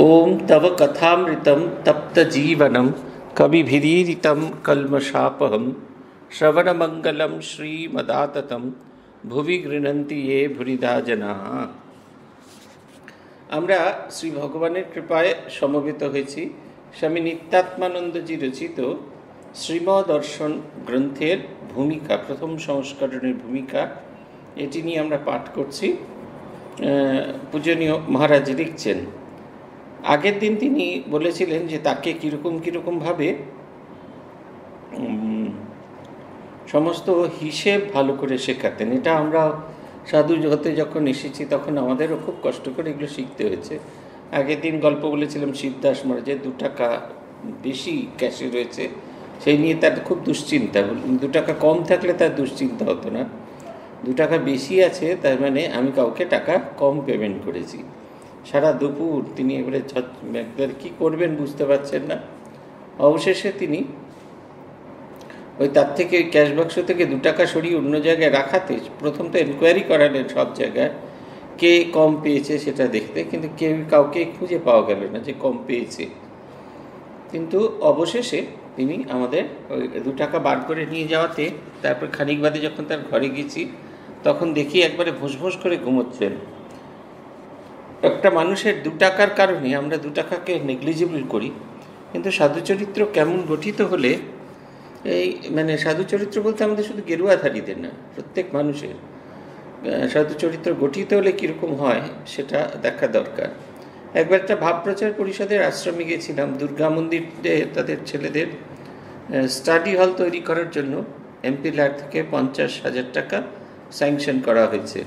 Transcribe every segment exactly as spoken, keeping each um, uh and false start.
ओम तव कथामृतं तप्तजीवनं कविभिरीरितं कल्मषापहं श्रवणमंगलं श्रीमदाततं भुवि गृह्णन्ति ये भुरिधा जनाः। আমরা শ্রী ভগবানের কৃপায় সমবেত হয়েছি স্বামী নিত্যাত্মানন্দজি রচিত শ্রীমদর্শন গ্রন্থের ভূমিকা, প্রথম সংস্করণের ভূমিকা, এটি নিয়ে আমরা পাঠ করছি। পূজনীয় মহারাজ লিখছেন, আগের দিন তিনি বলেছিলেন যে তাকে কীরকম কীরকমভাবে সমস্ত হিসেব ভালো করে শেখাতেন। এটা আমরা সাধু জগতে যখন এসেছি তখন আমাদেরও খুব কষ্ট করে এগুলো শিখতে হয়েছে। আগের দিন গল্প বলেছিলাম শিবদাস মহারাজের দু টাকা বেশি ক্যাশে রয়েছে, সেই নিয়ে তার খুব দুশ্চিন্তা। দু টাকা কম থাকলে তার দুশ্চিন্তা হতো না, দু টাকা বেশি আছে তার মানে আমি কাউকে টাকা কম পেমেন্ট করেছি। সারা দুপুর তিনি এবারে কী করবেন বুঝতে পারছেন না। অবশেষে তিনি ওই তার থেকে ক্যাশ বাক্স থেকে দু টাকা সরিয়ে অন্য জায়গায় রাখাতে প্রথম তো এনকোয়ারি করালেন সব জায়গায় কে কম পেয়েছে সেটা দেখতে, কিন্তু কেউ কাউকে খুঁজে পাওয়া গেল না যে কম পেয়েছে। কিন্তু অবশেষে তিনি আমাদের ওই দু টাকা বার করে নিয়ে যাওয়াতে, তারপর খানিক বাদে যখন তার ঘরে গেছি তখন দেখি একবারে ভোঁসভোঁস করে ঘুমোচ্ছেন। একটা মানুষের দু টাকার কারণে আমরা দু টাকাকে নেগলিজিবল করি, কিন্তু সাধু চরিত্র কেমন গঠিত হলে এই মানে সাধু চরিত্র বলতে আমাদের শুধু গেরুয়াধারীদের না, প্রত্যেক মানুষের সাধু চরিত্র গঠিত হলে কীরকম হয় সেটা দেখা দরকার। একবার একটা ভাব প্রচার পরিষদের আশ্রমে গেছিলাম, দুর্গা মন্দিরে তাদের ছেলেদের স্টাডি হল তৈরি করার জন্য এমপি ল্যাড থেকে পঞ্চাশ হাজার টাকা স্যাংশন করা হয়েছে।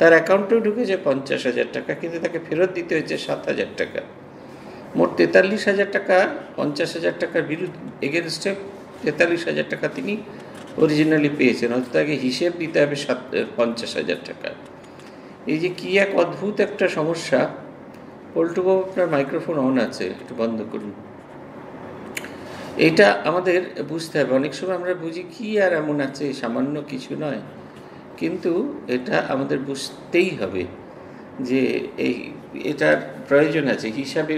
তার অ্যাকাউন্টেও ঢুকেছে পঞ্চাশ হাজার টাকা, কিন্তু তাকে ফেরত দিতে হয়েছে সাত হাজার টাকা। মোট তেতাল্লিশ হাজার টাকা পঞ্চাশ হাজার টাকার বিরুদ্ধে এগেনস্টে তেতাল্লিশ হাজার টাকা তিনি অরিজিনালি পেয়েছেন, অর্থাৎ তাকে হিসেব দিতে হবে সাত পঞ্চাশ হাজার টাকা। এই যে কী এক অদ্ভুত একটা সমস্যা। পল্টুবাবু আপনার মাইক্রোফোন অন আছে, একটু বন্ধ করুন। এটা আমাদের বুঝতে হবে। অনেক সময় আমরা বুঝি কি আর এমন আছে, সামান্য কিছু নয়, কিন্তু এটা আমাদের বুঝতেই হবে যে এই এটার প্রয়োজন আছে, হিসাবে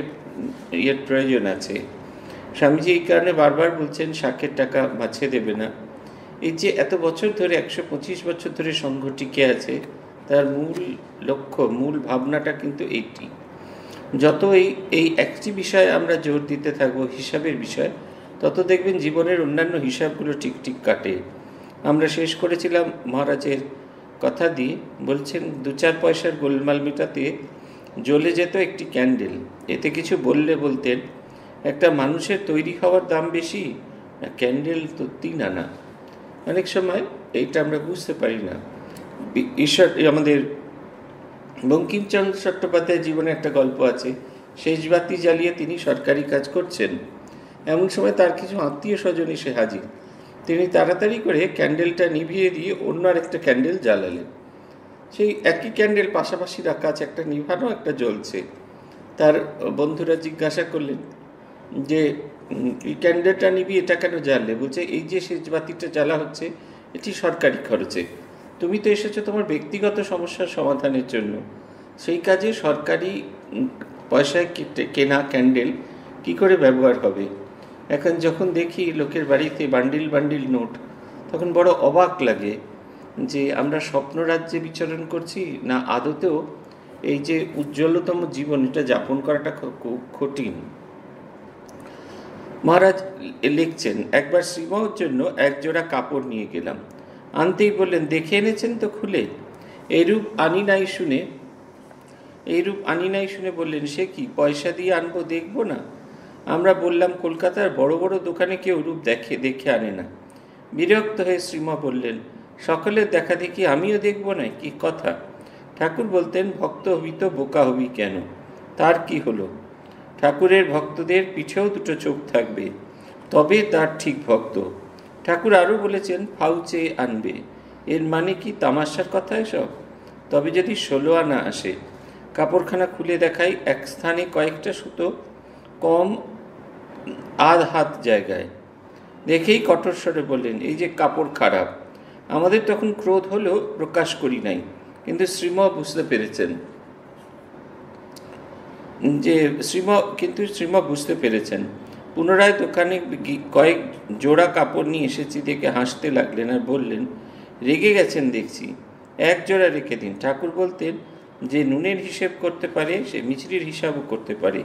এর প্রয়োজন আছে। স্বামীজি এই কারণে বারবার বলছেন শাকের টাকা মাছে দেবে না। এই যে এত বছর ধরে একশো পঁচিশ বছর ধরে সংঘ টিকে আছে, তার মূল লক্ষ্য মূল ভাবনাটা কিন্তু এইটি। যত এই এই একটি বিষয়ে আমরা জোর দিতে থাকবো, হিসাবের বিষয়, তত দেখবেন জীবনের অন্যান্য হিসাবগুলো ঠিক ঠিক কাটে। আমরা শেষ করেছিলাম মহারাজের কথা দিয়ে, বলছেন দু চার পয়সার গোলমাল মেটাতে জ্বলে যেত একটি ক্যান্ডেল। এতে কিছু বললে বলতেন একটা মানুষের তৈরি হওয়ার দাম বেশি না ক্যান্ডেল তো তিন আনা। অনেক সময় এইটা আমরা বুঝতে পারি না। ঈশ্বর আমাদের বঙ্কিমচন্দ্র চট্টোপাধ্যায় জীবনে একটা গল্প আছে, শেষ বাতি জ্বালিয়ে তিনি সরকারি কাজ করছেন। এমন সময় তার কিছু আত্মীয় স্বজন এসে হাজির। তিনি তাড়াতাড়ি করে ক্যান্ডেলটা নিভিয়ে দিয়ে অন্য আরেকটা ক্যান্ডেল জ্বালালেন। সেই একই ক্যান্ডেল পাশাপাশি রাখা আছে, একটা নিভানো একটা জ্বলছে। তার বন্ধুরা জিজ্ঞাসা করলেন যে এই ক্যান্ডেলটা নিবি এটা কেন জ্বাললে? বলছে এই যে সেচ বাতিটা জ্বালা হচ্ছে এটি সরকারি খরচে, তুমি তো এসেছো তোমার ব্যক্তিগত সমস্যার সমাধানের জন্য। সেই কাজে সরকারি পয়সায় কেনা ক্যান্ডেল কি করে ব্যবহার হবে? এখন যখন দেখি লোকের বাড়িতে বান্ডিল বান্ডিল নোট, তখন বড় অবাক লাগে যে আমরা স্বপ্ন রাজ্যে বিচরণ করছি না আদতেও এই যে উজ্জ্বলতম জীবন এটা যাপন করাটা খুব কঠিন। মহারাজ লিখছেন, একবার শ্রীমার জন্য একজোড়া কাপড় নিয়ে গেলাম, আনতেই বললেন দেখে এনেছেন তো খুলে? এইরূপ আনি নাই শুনে এইরূপ আনি নাই শুনে বললেন সে কি পয়সা দিয়ে আনবো দেখবো না? আমরা বললাম কলকাতার বড় বড় দোকানে কেউ রূপ দেখে দেখে আনে না। বিরক্ত হয়ে শ্রীমা বললেন সকলের দেখা দেখি আমিও দেখব না, কি কথা! ঠাকুর বলতেন ভক্ত হবি তো বোকা হবি কেন, তার কি হলো? ঠাকুরের ভক্তদের পিঠেও দুটো চোখ থাকবে, তবে তার ঠিক ভক্ত। ঠাকুর আরও বলেছেন ফাউ চেয়ে আনবে, এর মানে কি তামাশার কথা এসব? তবে যদি ষোলো আনা আসে। কাপড়খানা খুলে দেখাই, এক স্থানে কয়েকটা সুতো কম আধ হাত জায়গায়। দেখেই কঠোর স্বরে বললেন এই যে কাপড় খারাপ। আমাদের তখন ক্রোধ হলেও প্রকাশ করি নাই, কিন্তু শ্রীমা বুঝতে পেরেছেন। যে শ্রীমা কিন্তু শ্রীমা বুঝতে পেরেছেন। পুনরায় দোকানে কয়েক জোড়া কাপড় নিয়ে এসেছি দেখে হাসতে লাগলেন আর বললেন, রেগে গেছেন দেখছি, এক জোড়া রেখে দিন। ঠাকুর বলতেন যে নুনের হিসেব করতে পারে সে মিছরির হিসাবও করতে পারে।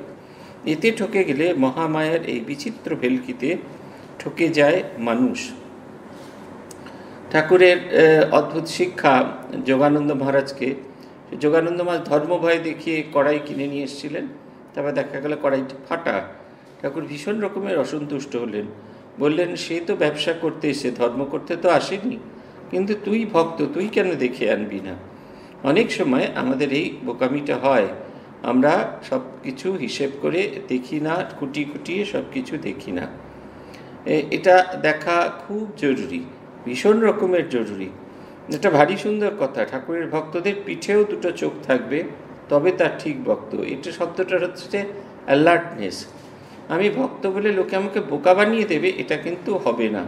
এতে ঠকে গেলে মহামায়ার এই বিচিত্র ভেলকিতে ঠকে যায় মানুষ। ঠাকুরের অদ্ভুত শিক্ষা যোগানন্দ মহারাজকে যোগানন্দ মহারাজ ধর্মভয় দেখিয়ে কড়াই কিনে নিয়ে এসেছিলেন, তারপর দেখা গেল কড়াইটি ফাটা। ঠাকুর ভীষণ রকমের অসন্তুষ্ট হলেন, বললেন সে তো ব্যবসা করতে এসে ধর্ম করতে তো আসেনি, কিন্তু তুই ভক্ত, তুই কেন দেখে আনবি না? অনেক সময় আমাদের এই বোকামিটা হয়, আমরা সব কিছু হিসেব করে দেখি না, খুঁটি খুঁটিয়ে সব কিছু দেখি না। এটা দেখা খুব জরুরি, ভীষণ রকমের জরুরি। এটা ভারী সুন্দর কথা, ঠাকুরের ভক্তদের পিঠেও দুটো চোখ থাকবে তবে তার ঠিক ভক্ত। এটা শব্দটা হচ্ছে অ্যালার্টনেস। আমি ভক্ত বলে লোকে আমাকে বোকা বানিয়ে দেবে, এটা কিন্তু হবে না।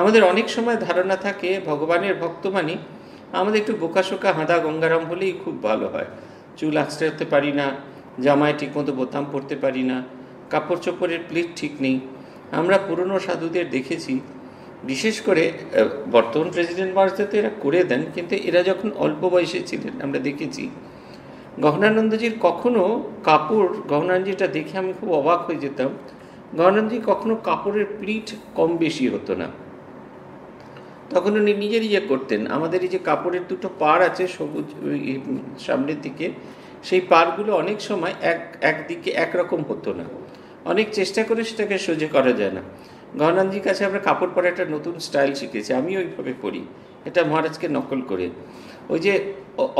আমাদের অনেক সময় ধারণা থাকে ভগবানের ভক্ত মানে আমাদের একটু বোকাশোকা হাঁদা গঙ্গারাম হলেই খুব ভালো হয়, চুল আঁচড়াতে পারি না, জামায় ঠিকমতো বোতাম পরতে পারি না, কাপড় চোপড়ের প্লিট ঠিক নেই। আমরা পুরনো সাধুদের দেখেছি, বিশেষ করে বর্তমান প্রেসিডেন্ট মহারাজদের তো এরা করে দেন, কিন্তু এরা যখন অল্প বয়সে ছিলেন আমরা দেখেছি। গহনানন্দজির কখনো কাপড়, গহনানন্দজিটা দেখে আমি খুব অবাক হয়ে যেতাম, গহনানন্দজি কখনো কাপড়ের প্লিট কম বেশি হতো না, তখন উনি নিজের ইয়ে করতেন। আমাদের এই যে কাপড়ের দুটো পার আছে সবুজ সামনের দিকে, সেই পারগুলো অনেক সময় এক একদিকে একরকম হতো না, অনেক চেষ্টা করে সেটাকে সোজা করা যায় না। গহনানজির কাছে আমরা কাপড় পরা একটা নতুন স্টাইল শিখেছি, আমি ওইভাবে পরি, এটা মহারাজকে নকল করে। ওই যে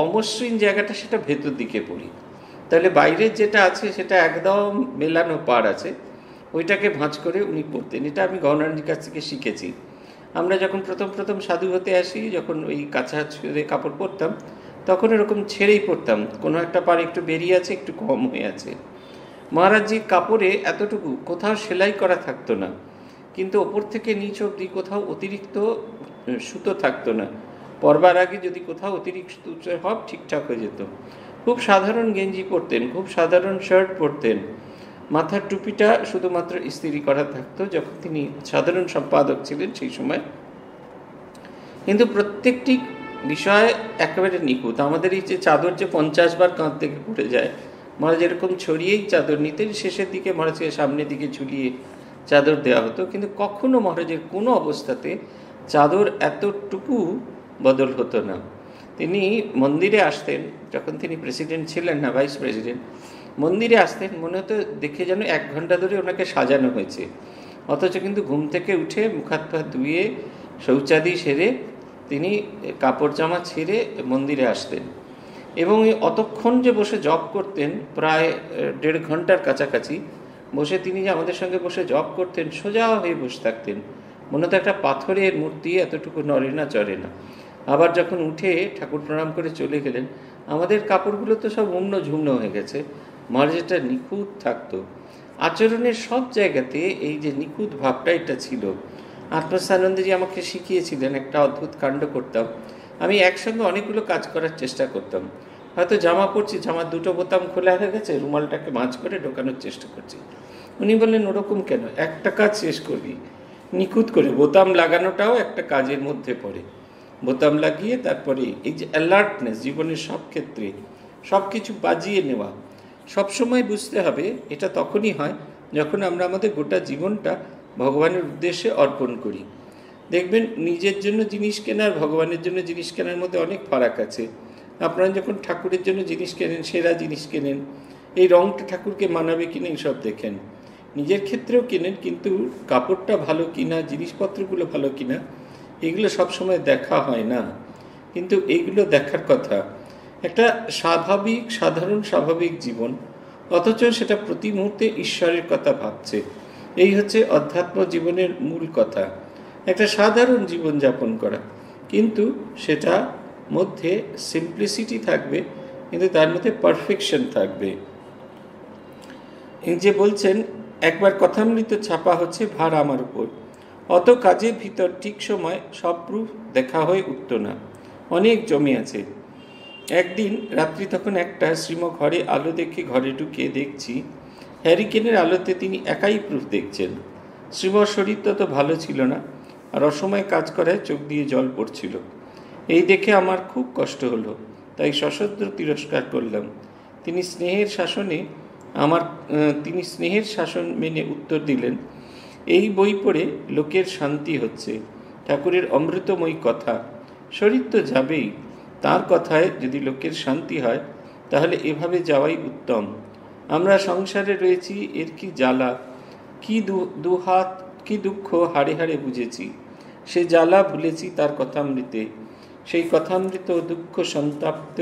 অমসৃণ জায়গাটা সেটা ভেতর দিকে পরি, তাহলে বাইরের যেটা আছে সেটা একদম মেলানো পার আছে, ওইটাকে ভাঁজ করে উনি পরতেন। এটা আমি গহনানজির কাছ থেকে শিখেছি। আমরা যখন প্রথম প্রথম সাধু হতে আসি, যখন ওই কাঁচা ছেড়ে কাপড় পরতাম, তখন এরকম ছেড়েই পরতাম, কোনো একটা পার একটু বেরিয়ে আছে, একটু কম হয়ে আছে। মহারাজজির কাপড়ে এতটুকু, কোথাও সেলাই করা থাকতো না, কিন্তু ওপর থেকে নিচ অবধি কোথাও অতিরিক্ত সুতো থাকতো না, পরবার আগে যদি কোথাও অতিরিক্ত সব ঠিকঠাক হয়ে যেত। খুব সাধারণ গেঞ্জি পরতেন, খুব সাধারণ শার্ট পরতেন, মাথার টুপিটা শুধুমাত্র ইস্ত্রি করা থাকতো যখন তিনি সাধারণ সম্পাদক ছিলেন সেই সময়। কিন্তু প্রত্যেকটি বিষয় একেবারে নিখুঁত। আমাদের এই যে চাদর যে পঞ্চাশ বার কাঁধ থেকে পড়ে যায়, মহারাজ এরকম ছড়িয়েই চাদর নিতেন, শেষের দিকে মহারাজকে সামনের দিকে ঝুলিয়ে চাদর দেওয়া হতো, কিন্তু কখনো মহারাজের কোনো অবস্থাতে চাদর এতটুকু বদল হতো না। তিনি মন্দিরে আসতেন, যখন তিনি প্রেসিডেন্ট ছিলেন না ভাইস প্রেসিডেন্ট, মন্দিরে আসতেন, মনে হতো দেখে যেন এক ঘন্টা ধরে ওনাকে সাজানো হয়েছে, অথচ কিন্তু ঘুম থেকে উঠে মুখাত পা ধুয়ে শৌচাদি সেরে তিনি কাপড় জামা ছেড়ে মন্দিরে আসতেন, এবং অতক্ষণ যে বসে জপ করতেন, প্রায় দেড় ঘন্টার কাছাকাছি বসে তিনি যে আমাদের সঙ্গে বসে জপ করতেন, সোজা হয়ে বসে থাকতেন, মনে হতো একটা পাথরের মূর্তি, এতটুকু নড়ে না চড়ে না। আবার যখন উঠে ঠাকুর প্রণাম করে চলে গেলেন, আমাদের কাপড়গুলো তো সব উম্ন ঝুম্ন হয়ে গেছে, মহারাজটা নিখুঁত থাকতো। আচরণের সব জায়গাতে এই যে নিখুঁত ভাবটা, এটা ছিল। আত্মস্থানন্দজি আমাকে শিখিয়েছিলেন, একটা অদ্ভুত কাণ্ড করতাম, আমি একসঙ্গে অনেকগুলো কাজ করার চেষ্টা করতাম। হয়তো জামা পরছি, জামার দুটো বোতাম খোলা হয়ে গেছে, রুমালটাকে ভাঁজ করে ঢোকানোর চেষ্টা করছি। উনি বললেন ওরকম কেন, একটা কাজ শেষ করবি নিখুঁত করে। বোতাম লাগানোটাও একটা কাজের মধ্যে পড়ে, বোতাম লাগিয়ে তারপরে এই যে অ্যালার্টনেস, জীবনের সব ক্ষেত্রে সব কিছু বাজিয়ে নেওয়া। সবসময় বুঝতে হবে এটা তখনই হয় যখন আমরা আমাদের গোটা জীবনটা ভগবানের উদ্দেশ্যে অর্পণ করি। দেখবেন নিজের জন্য জিনিস কেনার, ভগবানের জন্য জিনিস কেনার মধ্যে অনেক ফারাক আছে। আপনারা যখন ঠাকুরের জন্য জিনিস কেনেন, সেরা জিনিস কেনেন, এই রঙটা ঠাকুরকে মানাবে কিনা এইসব দেখেন। নিজের ক্ষেত্রেও কেনেন, কিন্তু কাপড়টা ভালো কিনা, জিনিসপত্রগুলো ভালো কিনা, এগুলো সবসময় দেখা হয় না, কিন্তু এইগুলো দেখার কথা। একটা স্বাভাবিক, সাধারণ স্বাভাবিক জীবন, অথচ সেটা প্রতি মুহূর্তে ঈশ্বরের কথা ভাবছে, এই হচ্ছে অধ্যাত্ম জীবনের মূল কথা। একটা সাধারণ জীবনযাপন করা, কিন্তু সেটা মধ্যে সিম্পলিসিটি থাকবে, কিন্তু তার মধ্যে পারফেকশন থাকবে। যে বলছেন একবার কথামৃত ছাপা হচ্ছে ভার আমার উপর, অত কাজের ভিতর ঠিক সময় সব প্রুফ দেখা হয়ে উঠত না, অনেক জমে আছে। एक दिन रात्री तखन एक श्रीम घरे आलो देखे घरे ढुके देखी हैरिकेनेर आलोते तिनि एकाई प्रूफ देखछेन। श्रीमर शरीर तत भालो छिलो ना और असमय काज कराय चोख दिए जल पड़छिलो। एई देखे आमार खूब कष्ट हलो, ताई सशद्र तिरस्कार करलाम। तिनि स्नेहेर शासने आमार तिनि स्नेहेर शासन मेने उत्तर दिलेन, एई बोई पड़े लोकेर शांति हच्छे, ठाकुरेर अमृतमयी कथा। शरीर तो जाबेई, तार कथाय यदि लोकेर शांति हय ताहले एभावे जावाई उत्तम। आमरा संसारे रयेछि एर कि जाला, कि दुहात कि दुःख हाड़े हाड़े बुझेछि। से जाला भुलेछि तार कथामृते, सेई कथामृत दुःख संताप्त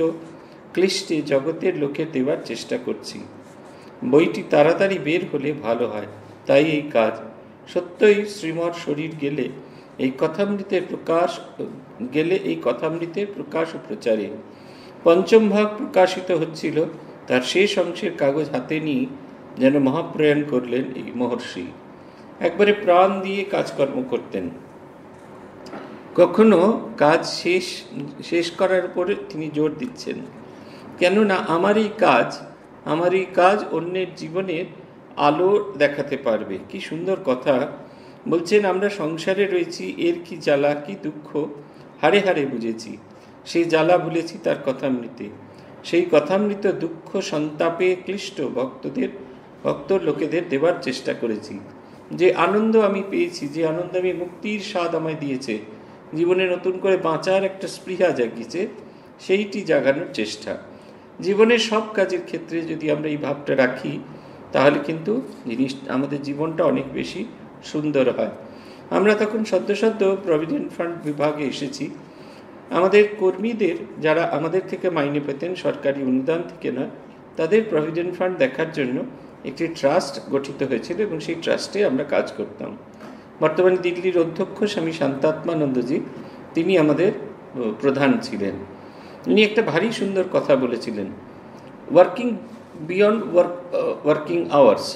क्लिष्टे जगतेर लोके देवार चेष्टा करछि। बोईटी ताड़ाताड़ी बेर होले भालो हय, ताई एई काज। सत्यई श्रीमर शरीर गेले এই কথামৃতের প্রকাশ গেলে এই কথামৃতের প্রকাশ ও প্রচারে পঞ্চম ভাগ প্রকাশিত হচ্ছিল। তার শেষ অংশের কাগজ হাতে নিয়ে যেন মহাপ্রয়াণ করলেন এই মহর্ষি। একবারে প্রাণ দিয়ে কাজকর্ম করতেন, কখনো কাজ শেষ শেষ করার পরে তিনি জোর দিচ্ছেন, কেননা আমার এই কাজ আমার এই কাজ অন্যের জীবনের আলো দেখাতে পারবে। কি সুন্দর কথা বলছেন। আমরা সংসারে রয়েছি এর কি জ্বালা কি দুঃখ হারে হারে বুঝেছি, সেই জ্বালা ভুলেছি তার কথামৃতে। সেই কথামৃত দুঃখ সন্তাপে ক্লিষ্ট ভক্তদের ভক্ত লোকেদের দেবার চেষ্টা করেছি। যে আনন্দ আমি পেয়েছি, যে আনন্দ আমি মুক্তির স্বাদ আমায় দিয়েছে, জীবনে নতুন করে বাঁচার একটা স্পৃহা জাগিয়েছে, সেইটি জাগানোর চেষ্টা। জীবনের সব কাজের ক্ষেত্রে যদি আমরা এই ভাবটা রাখি তাহলে কিন্তু জিনিস আমাদের জীবনটা অনেক বেশি সুন্দর হয়। আমরা তখন সদ্য সদ্য প্রভিডেন্ট ফান্ড বিভাগে এসেছি। আমাদের কর্মীদের যারা আমাদের থেকে মাইনে পেতেন সরকারি অনুদান থেকে নয়, তাদের প্রভিডেন্ট ফান্ড দেখার জন্য একটি ট্রাস্ট গঠিত হয়েছিল এবং সেই ট্রাস্টে আমরা কাজ করতাম। বর্তমানে দিল্লির অধ্যক্ষ স্বামী শান্তাত্মানন্দজি তিনি আমাদের প্রধান ছিলেন। উনি একটা ভারী সুন্দর কথা বলেছিলেন, working beyond work working hours,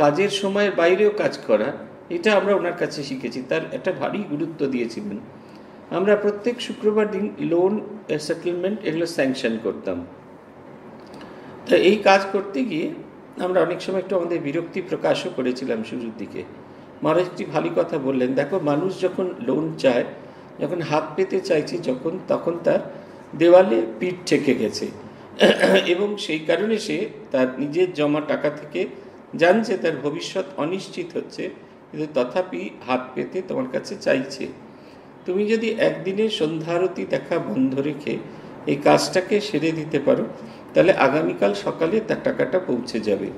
কাজের সময়ের বাইরেও কাজ করা, এটা আমরা ওনার কাছে শিখেছি। তার একটা ভারী গুরুত্ব দিয়েছিলেন। আমরা প্রত্যেক শুক্রবার দিন লোন সেটেলমেন্ট এগুলো স্যাংশন করতাম। তো এই কাজ করতে গিয়ে আমরা অনেক সময় একটু আমাদের বিরক্তি প্রকাশও করেছিলাম শুরুর দিকে। মহারাজ একটি ভালো কথা বললেন, দেখো মানুষ যখন লোন চায়, যখন হাত পেতে চাইছে, যখন তখন তার দেওয়ালে পিঠ ঠেকে গেছে এবং সেই কারণে সে তার নিজের জমা টাকা থেকে জানছে তার ভবিষ্যৎ অনিশ্চিত হচ্ছে, কিন্তু তথাপি হাত পেতে তোমার কাছে চাইছে। তুমি যদি একদিনে সন্ধ্যারতি দেখা বন্ধ রেখে এই কাজটাকে সেরে দিতে পারো তাহলে আগামীকাল সকালে তার টাকাটা পৌঁছে যাবে।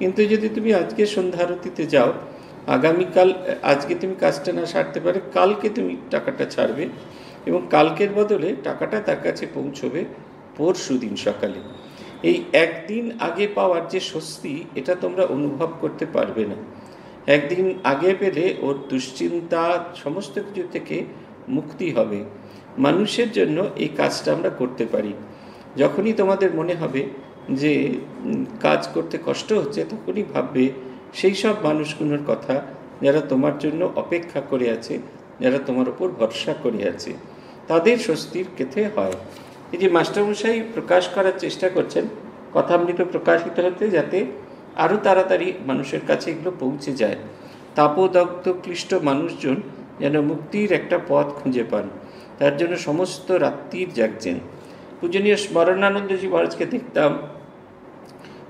কিন্তু যদি তুমি আজকে সন্ধ্যারতিতে যাও, আগামীকাল আজকে তুমি কাজটা না সারতে পারে কালকে তুমি টাকাটা ছাড়বে এবং কালকের বদলে টাকাটা তার কাছে পৌঁছবে পরশু দিন সকালে। এই একদিন আগে পাওয়ার যে স্বস্তি এটা তোমরা অনুভব করতে পারবে না। একদিন আগে পেলে ওর দুশ্চিন্তা সমস্ত কিছু থেকে মুক্তি হবে। মানুষের জন্য এই কাজটা আমরা করতে পারি। যখনই তোমাদের মনে হবে যে কাজ করতে কষ্ট হচ্ছে তখনই ভাববে সেই সব মানুষগুলোর কথা যারা তোমার জন্য অপেক্ষা করে আছে, যারা তোমার উপর ভরসা করে আছে, তাদের স্বস্তির কেথে হয়। এই যে মাস্টারমশাই প্রকাশ করার চেষ্টা করছেন কথামৃত প্রকাশিত হতে, যাতে আরও তাড়াতাড়ি মানুষের কাছে এগুলো পৌঁছে যায়। তাপদগ্ধ ক্লিষ্ট মানুষজন যেন মুক্তির একটা পথ খুঁজে পান, তার জন্য সমস্ত রাত্রির জাগছেন। পূজনীয় স্মরণানন্দজি মহারাজকে দেখতাম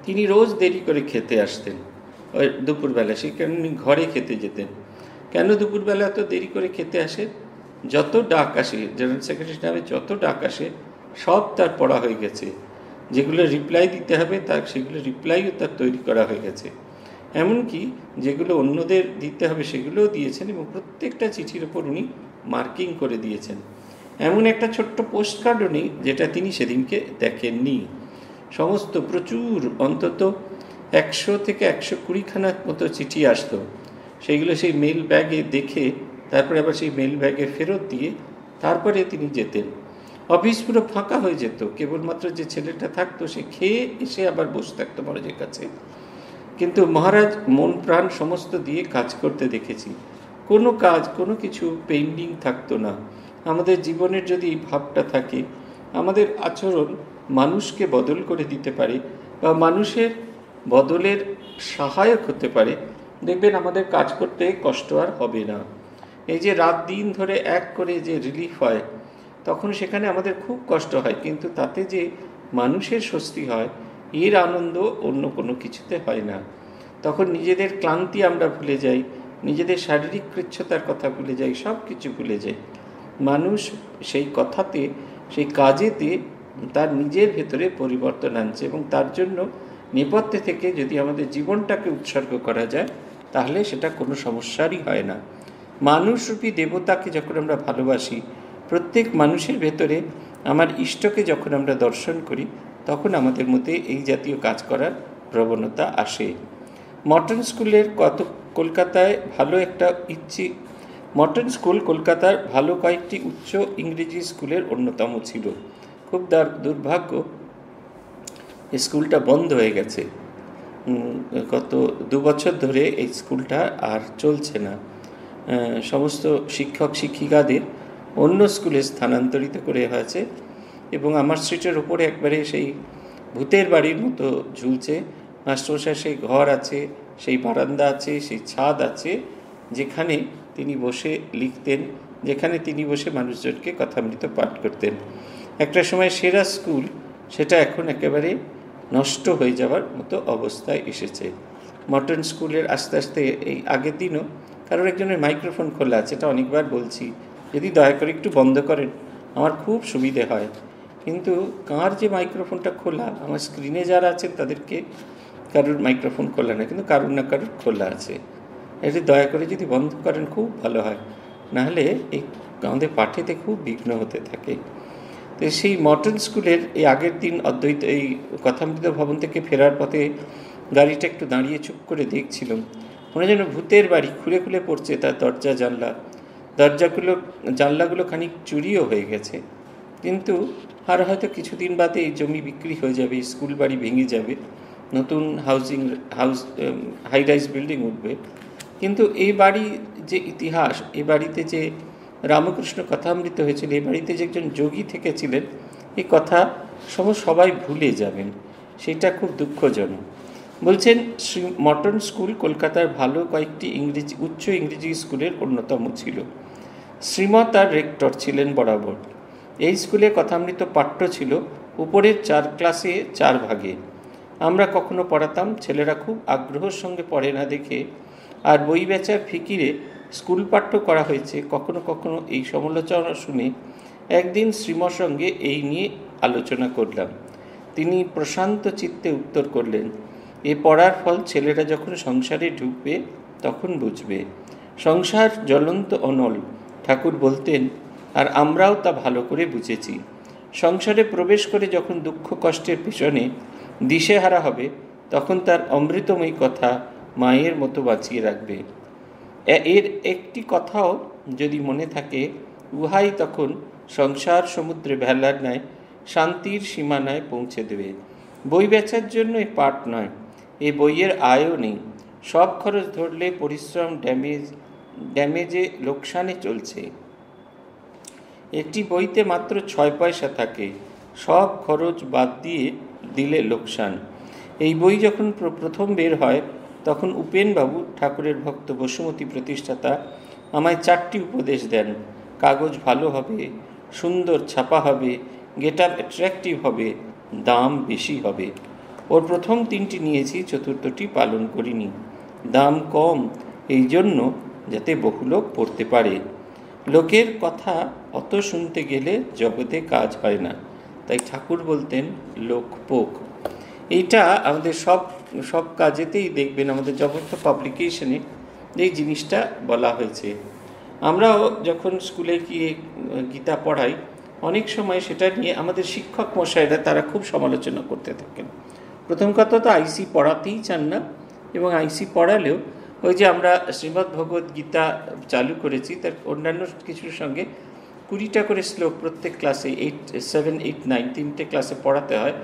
তিনি রোজ দেরি করে খেতে আসতেন, ওই দুপুরবেলা। সেই কারণে ঘরে খেতে যেতেন। কেন দুপুরবেলা তো দেরি করে খেতে আসে? যত ডাক আসে জেনারেল সেক্রেটারি নামে যত ডাক আসে সব তার পড়া হয়ে গেছে, যেগুলো রিপ্লাই দিতে হবে তার সেগুলো রিপ্লাইও তার তৈরি করা হয়ে গেছে, এমনকি যেগুলো অন্যদের দিতে হবে সেগুলোও দিয়েছেন এবং প্রত্যেকটা চিঠির ওপর উনি মার্কিং করে দিয়েছেন। এমন একটা ছোট্ট পোস্ট কার্ডও নেই যেটা তিনি সেদিনকে দেখেননি। সমস্ত প্রচুর অন্তত একশো থেকে একশো কুড়িখানার মতো চিঠি আসত। সেইগুলো সেই মেল ব্যাগে দেখে তারপরে আবার সেই মেল ব্যাগে ফেরত দিয়ে তারপরে তিনি যেতেন। অফিস পুরো ফাঁকা হয়ে যেত, কেবলমাত্র যে ছেলেটা থাকতো সে খেয়ে এসে আবার বসে থাকতো মহারাজের কাছে। কিন্তু মহারাজ মন প্রাণ সমস্ত দিয়ে কাজ করতে দেখেছি। কোনো কাজ কোনো কিছু পেন্ডিং থাকতো না। আমাদের জীবনের যদি এই ভাবটা থাকে আমাদের আচরণ মানুষকে বদল করে দিতে পারে বা মানুষের বদলের সহায়ক হতে পারে, দেখবেন আমাদের কাজ করতে কষ্ট আর হবে না। এই যে রাত দিন ধরে এক করে যে রিলিফ হয়, তখন সেখানে আমাদের খুব কষ্ট হয়, কিন্তু তাতে যে মানুষের স্বস্তি হয় এর আনন্দ অন্য কোনো কিছুতে হয় না। তখন নিজেদের ক্লান্তি আমরা ভুলে যাই, নিজেদের শারীরিক কৃচ্ছতার কথা ভুলে যাই, সব কিছু ভুলে যাই। মানুষ সেই কথাতে, সেই কাজেতে তার নিজের ভেতরে পরিবর্তন আনছে, এবং তার জন্য নেপথ্যে থেকে যদি আমাদের জীবনটাকে উৎসর্গ করা যায় তাহলে সেটা কোনো সমস্যারই হয় না। মানুষরূপী দেবতাকে যখন আমরা ভালোবাসি, প্রত্যেক মানুষের ভেতরে আমার ইষ্টকে যখন আমরা দর্শন করি, তখন আমাদের মধ্যে এই জাতীয় কাজ করার প্রবণতা আসে। মটন স্কুলের কত কলকাতায় ভালো একটা ইচ্ছে মটন স্কুল কলকাতার ভালো কয়েকটি উচ্চ ইংরেজি স্কুলের অন্যতম ছিল। খুব দুর্ভাগ্য, এই স্কুলটা বন্ধ হয়ে গেছে। গত দু বছর ধরে এই স্কুলটা আর চলছে না। সমস্ত শিক্ষক শিক্ষিকাদের অন্য স্কুলে স্থানান্তরিত করে হয়েছে, এবং আমার স্ট্রিটের ওপরে একবারে সেই ভূতের বাড়ির মতো ঝুলছে। মাস্টারমশাই সেই ঘর আছে, সেই বারান্দা আছে, সেই ছাদ আছে, যেখানে তিনি বসে লিখতেন, যেখানে তিনি বসে মানুষজনকে কথামৃত পাঠ করতেন। একটা সময় সেরা স্কুল, সেটা এখন একেবারে নষ্ট হয়ে যাওয়ার মতো অবস্থায় এসেছে। মটন স্কুলের আস্তে আস্তে এই আগের দিনও কারোর একজনের মাইক্রোফোন খোলা আছে, এটা অনেকবার বলছি, যদি দয়া করে একটু বন্ধ করেন আমার খুব সুবিধে হয়। কিন্তু কার যে মাইক্রোফোনটা খোলা, আমার স্ক্রিনে যারা আছেন তাদেরকে কারোর মাইক্রোফোন খোলা না, কিন্তু কারোর না কারোর খোলা আছে। এটি দয়া করে যদি বন্ধ করেন খুব ভালো হয়, নাহলে এই আমাদের পাঠেতে খুব বিঘ্ন হতে থাকে। তো সেই মটন স্কুলের এই আগের দিন অদ্বৈত এই কথামৃত ভবন থেকে ফেরার পথে গাড়িটা একটু দাঁড়িয়ে চুপ করে দেখছিলাম, মনে যেন ভূতের বাড়ি খুলে খুলে পড়ছে তার দরজা জানলা। দরজাগুলো জানলাগুলো খানিক চুরিও হয়ে গেছে, কিন্তু আর হয়তো কিছুদিন বাদে এই জমি বিক্রি হয়ে যাবে, স্কুল বাড়ি ভেঙে যাবে, নতুন housing house high rise building উঠবে। কিন্তু এই বাড়ি যে ইতিহাস, এই বাড়িতে যে রামকৃষ্ণ কথামৃত হয়েছিল, এই বাড়িতে যে একজন যোগী থেকেছিলেন, এই কথা সব সবাই ভুলে যাবেন, সেটা খুব দুঃখজনক। বলছেন শ্রী মটন স্কুল কলকাতার ভালো কয়েকটি ইংরেজি উচ্চ ইংরেজি স্কুলের অন্যতম ছিল। শ্রীমত আর রেক্টর ছিলেন বরাবর। এই স্কুলে কথামৃত পাঠ্য ছিল উপরের চার ক্লাসে চার ভাগে। আমরা কখনো পড়াতাম, ছেলেরা খুব আগ্রহের সঙ্গে পড়ে না দেখে আর বই বেচার ফিকিরে স্কুল পাঠ্য করা হয়েছে। কখনো কখনো এই সমালোচনা শুনে একদিন শ্রীমর সঙ্গে এই নিয়ে আলোচনা করলাম। তিনি প্রশান্ত চিত্তে উত্তর করলেন, এ পড়ার ফল ছেলেরা যখন সংসারে ঢুকবে তখন বুঝবে। সংসার জ্বলন্ত অনল, ঠাকুর বলতেন, আর আমরাও তা ভালো করে বুঝেছি। সংসারে প্রবেশ করে যখন দুঃখ কষ্টের পিছনে দিশেহারা হবে, তখন তার অমৃতময়ী কথা মায়ের মতো বাঁচিয়ে রাখবে। এর একটি কথাও যদি মনে থাকে, উহাই তখন সংসার সমুদ্রে ভেলার ন্যায় শান্তির সীমানায় পৌঁছে দেবে। বই বেচার জন্য এ পাঠ নয়, এ বইয়ের আয়ও নেই। সব খরচ ধরলে পরিশ্রম ড্যামেজ ড্যামেজে লোকসানে চলছে। একটি বইতে মাত্র ছয় পয়সা থাকে, সব খরচ বাদ দিয়ে দিলে লোকসান। এই বই যখন প্রথম বের হয়, তখন উপেনবাবু, ঠাকুরের ভক্ত বসুমতী প্রতিষ্ঠাতা, আমায় চারটি উপদেশ দেন। কাগজ ভালো হবে, সুন্দর ছাপা হবে, গেট আপ অ্যাট্রাকটিভ হবে, দাম বেশি হবে। ওর প্রথম তিনটি নিয়েছি, চতুর্থটি পালন করিনি। দাম কম এই জন্য যাতে বহু লোক পড়তে পারে। লোকের কথা অত শুনতে গেলে জগতে কাজ হয় না, তাই ঠাকুর বলতেন লোকপোক। এইটা আমাদের সব সব কাজেতেই দেখবেন, আমাদের যথার্থ পাবলিকেশনে এই জিনিসটা বলা হয়েছে। আমরাও যখন স্কুলে গিয়ে গীতা পড়াই, অনেক সময় সেটা নিয়ে আমাদের শিক্ষক মশাইরা তারা খুব সমালোচনা করতে থাকেন। প্রথম কথা তো আইসি পড়াতেই চান না, এবং আইসি পড়ালেও ওই যে আমরা শ্রীমদ্ ভগবত গীতা চালু করেছি, তার অন্যান্য কিছুর সঙ্গে কুড়িটা করে শ্লোক প্রত্যেক ক্লাসে এইট সেভেন এইট নাইন তিনটে ক্লাসে পড়াতে হয়,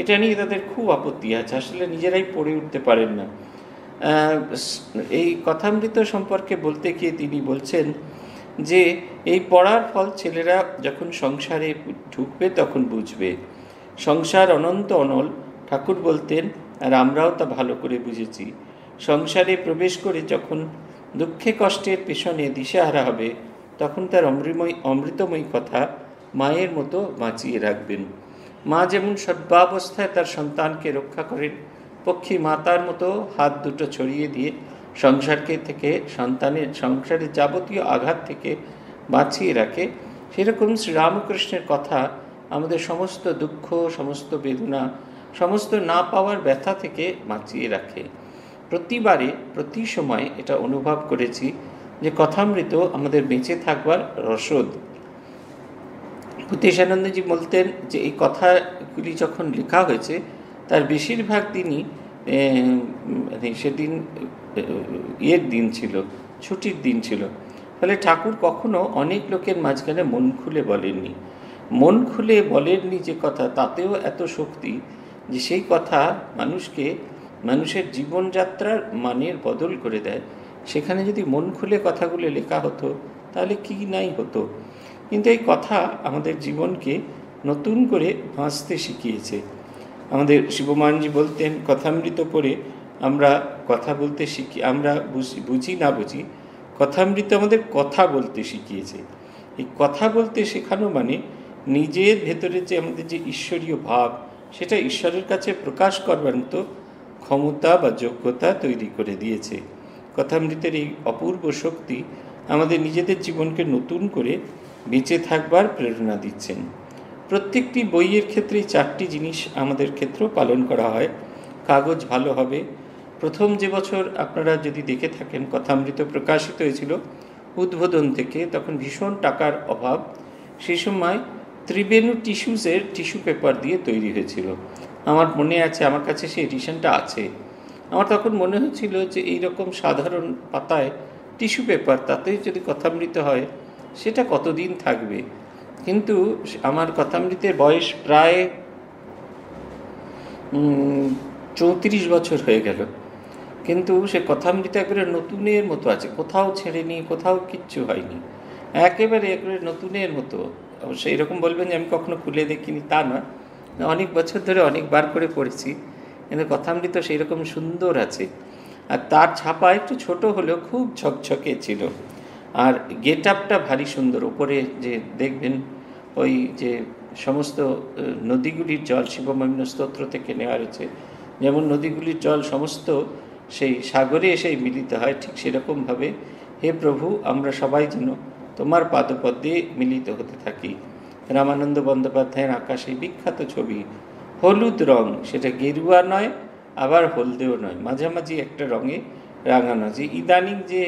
এটা নিয়ে তাদের খুব আপত্তি আছে। আসলে নিজেরাই পড়ে উঠতে পারেন না। এই কথামৃত সম্পর্কে বলতে গিয়ে তিনি বলছেন, जे ये पढ़ार फल छेलेरा जखन संसारे ढुकबे तखन बुझबे संसार अनंत अनल। ठाकुर बोलतेन आर आमराओ ता भालो करे बुझेछि। संसारे प्रवेश करे जखन दुखे कष्टेर पेछने दिशाहारा हबे तखन तार अमृतमय अमृतमय कथा मायेर मतो बाँचिये राखबेन। मा जेमन सर्वावस्थाय तार सन्तानके रक्षा करेन पक्षी मातार मतो हाथ दुटो छड़िये दिये संसार के थेके सन्तानेर संसारेर याबतीय आघात थेके बाँचिये राखे, सेरकम श्रीरामकृष्णेर कथा आमादेर समस्त दुःख समस्त बेदना समस्त ना पावार व्यथा थेके बाँचिये राखे। प्रतिबारे प्रति समय एटा अनुभव करेछि जे कथामृत आमादेर बेंचे थाकबार रसद। भूतेशानंदजी बोलतेन जे एई कथागुली जखन लेखा हयेछे तार बेशिरभाग तिनि सेदिन एर दिन छिलो छुटिर दिन छिलो फले ठाकुर कखनो अनेक लोकेर माझखाने मन खुले बोलेननि। मन खुले बोलेननि जे कथा तातेओ एत शक्ति जे सेई कथा मानुषके मानुषेर जीवन यात्रार मानेर बदल करे देय। सेखाने यदि मन खुले कथागुलो लेखा हतो ताहले कि नाई हतो, किन्तु एई कथा आमादेर जीवनके नतून करे भासते शिखियेछे। आमादेर शिवमानजी बोलतेन कथामृत पढ़े आमरा कथा बोलते शिखी आमरा बुझी बुझी ना बुझी कथामृत आमादेर कथा बोलते शिखियेछे। एई कथा बोलते शेखानो माने निजेर भेतरे जे आमादेर जे ईश्वरीय भाव सेटा ईश्वरेर काछे प्रकाश करबार मतो क्षमता बा योग्यता तैरी करे दिएছে। कथामृतेर এই অপূর্ব শক্তি আমাদের নিজেদের জীবনকে নতুন করে বেঁচে থাকবার প্রেরণা দিচ্ছেন। প্রত্যেকটি বইয়ের ক্ষেত্রে চারটি জিনিস আমাদের ক্ষেত্রে পালন করা হয়। কাগজ ভালো হবে। প্রথম যে বছর আপনারা যদি দেখে থাকেন কথামৃত প্রকাশিত হয়েছিল উদ্বোধন থেকে, তখন ভীষণ টাকার অভাব। সেই সময় ত্রিবেণু টিস্যুজের টিস্যু পেপার দিয়ে তৈরি হয়েছিল। আমার মনে আছে আমার কাছে সেই এডিশনটা আছে। আমার তখন মনে হচ্ছিল যে এই রকম সাধারণ পাতায় টিস্যু পেপার তাতে যদি কথামৃত হয় সেটা কতদিন থাকবে। কিন্তু আমার কথামৃতের বয়স প্রায় চৌত্রিশ বছর হয়ে গেল, কিন্তু সে কথামৃত একেবারে নতুনের মতো আছে, কোথাও ছেড়েনি কোথাও কিচ্ছু হয়নি, একেবারে একেবারে নতুনের মতো। সেই রকম বলবেন যে আমি কখনো খুলে দেখিনি তা না, অনেক বছর ধরে অনেকবার করে পড়েছি, কিন্তু কথামৃত সেই রকম সুন্দর আছে। আর তার ছাপা একটু ছোট হলেও খুব ঝকঝকে ছিল, আর গেট আপটা ভারী সুন্দর। ওপরে যে দেখবেন ওই যে সমস্ত নদীগুলির জল শিবমহিম্ন স্তোত্র থেকে নেওয়া হয়েছে, যেমন নদীগুলির জল সমস্ত সেই সাগরে এসেই মিলিত হয়, ঠিক সেরকমভাবে হে প্রভু আমরা সবাই যেন তোমার পাদপদ্মে মিলিত হতে থাকি। রামানন্দ বন্দ্যোপাধ্যায়ের আকাশে বিখ্যাত ছবি হলুদ রং, সেটা গেরুয়া নয় আবার হলদেও নয়, মাঝামাঝি একটা রঙে রাঙানো। যে ইদানিং যে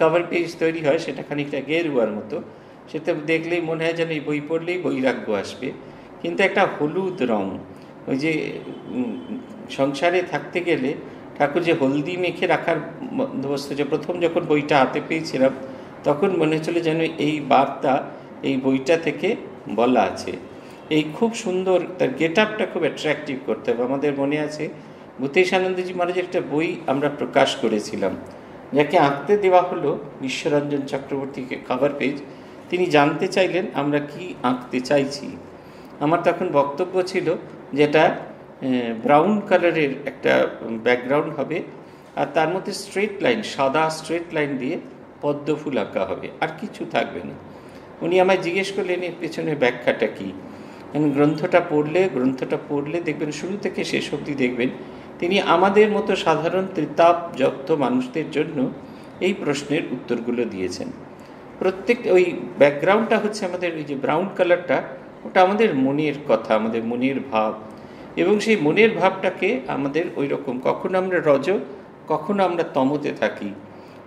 কভার পেজ তৈরি হয় সেটা খানিকটা গেরুয়ার মতো, সেটা দেখলেই মনে হয় যেন এই বই পড়লেই বৈরাগ্য আসবে, কিন্তু একটা হলুদ রং। ওই যে সংসারে থাকতে গেলে ঠাকুর যে হলদি মেখে রাখার বন্দোবস্ত, যে প্রথম যখন বইটা হাতে পেয়েছিলাম তখন মনে হচ্ছিল যেন এই বার্তা এই বইটা থেকে বলা আছে। এই খুব সুন্দর তার গেট আপটা খুব অ্যাট্রাক্টিভ করতে হবে। আমাদের মনে আছে ভূতেশানন্দজি মহারাজ একটা বই আমরা প্রকাশ করেছিলাম যাকে আঁকতে দেওয়া হলো বিশ্বরঞ্জন চক্রবর্তীকে কভার পেজ। তিনি জানতে চাইলেন আমরা কি আঁকতে চাইছি। আমার তখন বক্তব্য ছিল যেটা ব্রাউন কালারের একটা ব্যাকগ্রাউন্ড হবে আর তার মধ্যে স্ট্রেট লাইন সাদা স্ট্রেট লাইন দিয়ে পদ্ম ফুল আঁকা হবে, আর কিছু থাকবে না। উনি আমায় জিজ্ঞেস করলেন এর পেছনে ব্যাখ্যাটা কী। গ্রন্থটা পড়লে গ্রন্থটা পড়লে দেখবেন শুরু থেকে শেষ অবধি দেখবেন তিনি আমাদের মতো সাধারণ ত্রিতাপ যক্ত মানুষদের জন্য এই প্রশ্নের উত্তরগুলো দিয়েছেন। প্রত্যেক ওই ব্যাকগ্রাউন্ডটা হচ্ছে আমাদের ওই যে ব্রাউন কালারটা, ওটা আমাদের মনের কথা আমাদের মনের ভাব, এবং সেই মনের ভাবটাকে আমাদের ওই রকম কখনো আমরা রজ কখনো আমরা তমতে থাকি।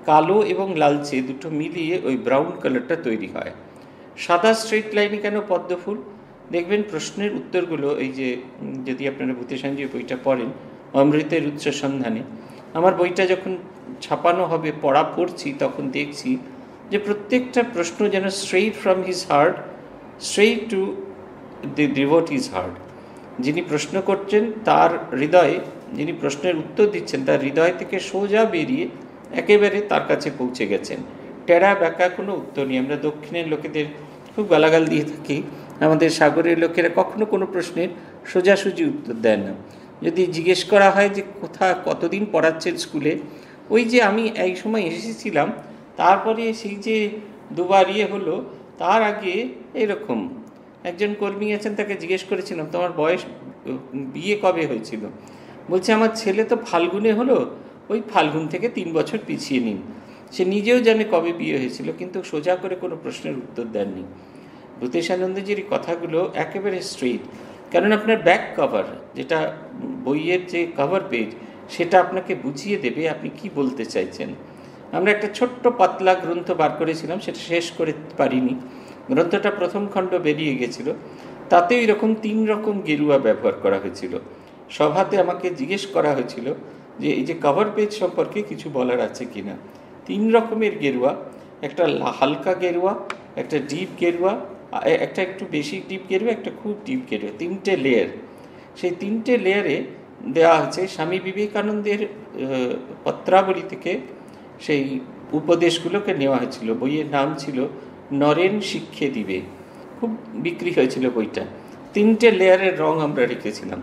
কালো এবং লালচে দুটো মিলিয়ে ওই ব্রাউন কালারটা তৈরি হয়। সাদা স্ট্রেট লাইনে কেন পদ্মফুল, দেখবেন প্রশ্নের উত্তরগুলো এই যে যদি আপনারা ভূতেশানজি বইটা পড়েন অমৃতের উৎস সন্ধানে, আমার বইটা যখন ছাপানো হবে পড়া পড়ছি তখন দেখছি যে প্রত্যেকটা প্রশ্ন যেন straight from his heart straight to the devote his heart. যিনি প্রশ্ন করছেন তার হৃদয়ে, যিনি প্রশ্নের উত্তর দিচ্ছেন তার হৃদয় থেকে সোজা বেরিয়ে একেবারে তার কাছে পৌঁছে গেছেন, টেরা বাঁকা কোনো উত্তর নেই। আমরা দক্ষিণের লোকেদের খুব গালাগাল দিয়ে থাকি, আমাদের সাগরের লোকেরা কখনো কোনো প্রশ্নের সোজাসুজি উত্তর দেয় না। যদি জিজ্ঞেস করা হয় যে কোথা কতদিন পড়াচ্ছেন স্কুলে, ওই যে আমি এই সময় এসেছিলাম, তারপরে সেই যে দুবার ইয়ে হলো, তার আগে এরকম একজন কর্মী আছেন, তাকে জিজ্ঞেস করেছিলাম তোমার বয়স বিয়ে কবে হয়েছিল, বলছে আমার ছেলে তো ফাল্গুনে হলো, ওই ফাল্গুন থেকে তিন বছর পিছিয়ে নিন। সে নিজেও জানে কবে বিয়ে হয়েছিল, কিন্তু সোজা করে কোনো প্রশ্নের উত্তর দেননি। ভূতেশানন্দজির কথাগুলো একেবারে স্ট্রেইট, কারণ আপনার ব্যাক কভার যেটা বইয়ের যে কভার পেজ সেটা আপনাকে বুঝিয়ে দেবে আপনি কি বলতে চাইছেন। আমরা একটা ছোট্ট পাতলা গ্রন্থ বার করেছিলাম, সেটা শেষ করে পারিনি, গ্রন্থটা প্রথম খণ্ড বেরিয়ে গেছিল, তাতে এরকম তিন রকম গেরুয়া ব্যবহার করা হয়েছিল। সভাতে আমাকে জিজ্ঞেস করা হয়েছিল যে এই যে কভার পেজ সম্পর্কে কিছু বলার আছে কি না। তিন রকমের গেরুয়া, একটা হালকা গেরুয়া, একটা ডিপ গেরুয়া, একটা একটু বেশি ডিপ গেরুয়া, একটা খুব ডিপ গেরুয়া, তিনটে লেয়ার। সেই তিনটে লেয়ারে দেওয়া হচ্ছে স্বামী বিবেকানন্দের পত্রাবলী থেকে সেই উপদেশগুলোকে নেওয়া হয়েছিল। বইয়ের নাম ছিল নরেন শিক্ষে দিবে, খুব বিক্রি হয়েছিল বইটা। তিনটে লেয়ারের রং আমরা রেখেছিলাম।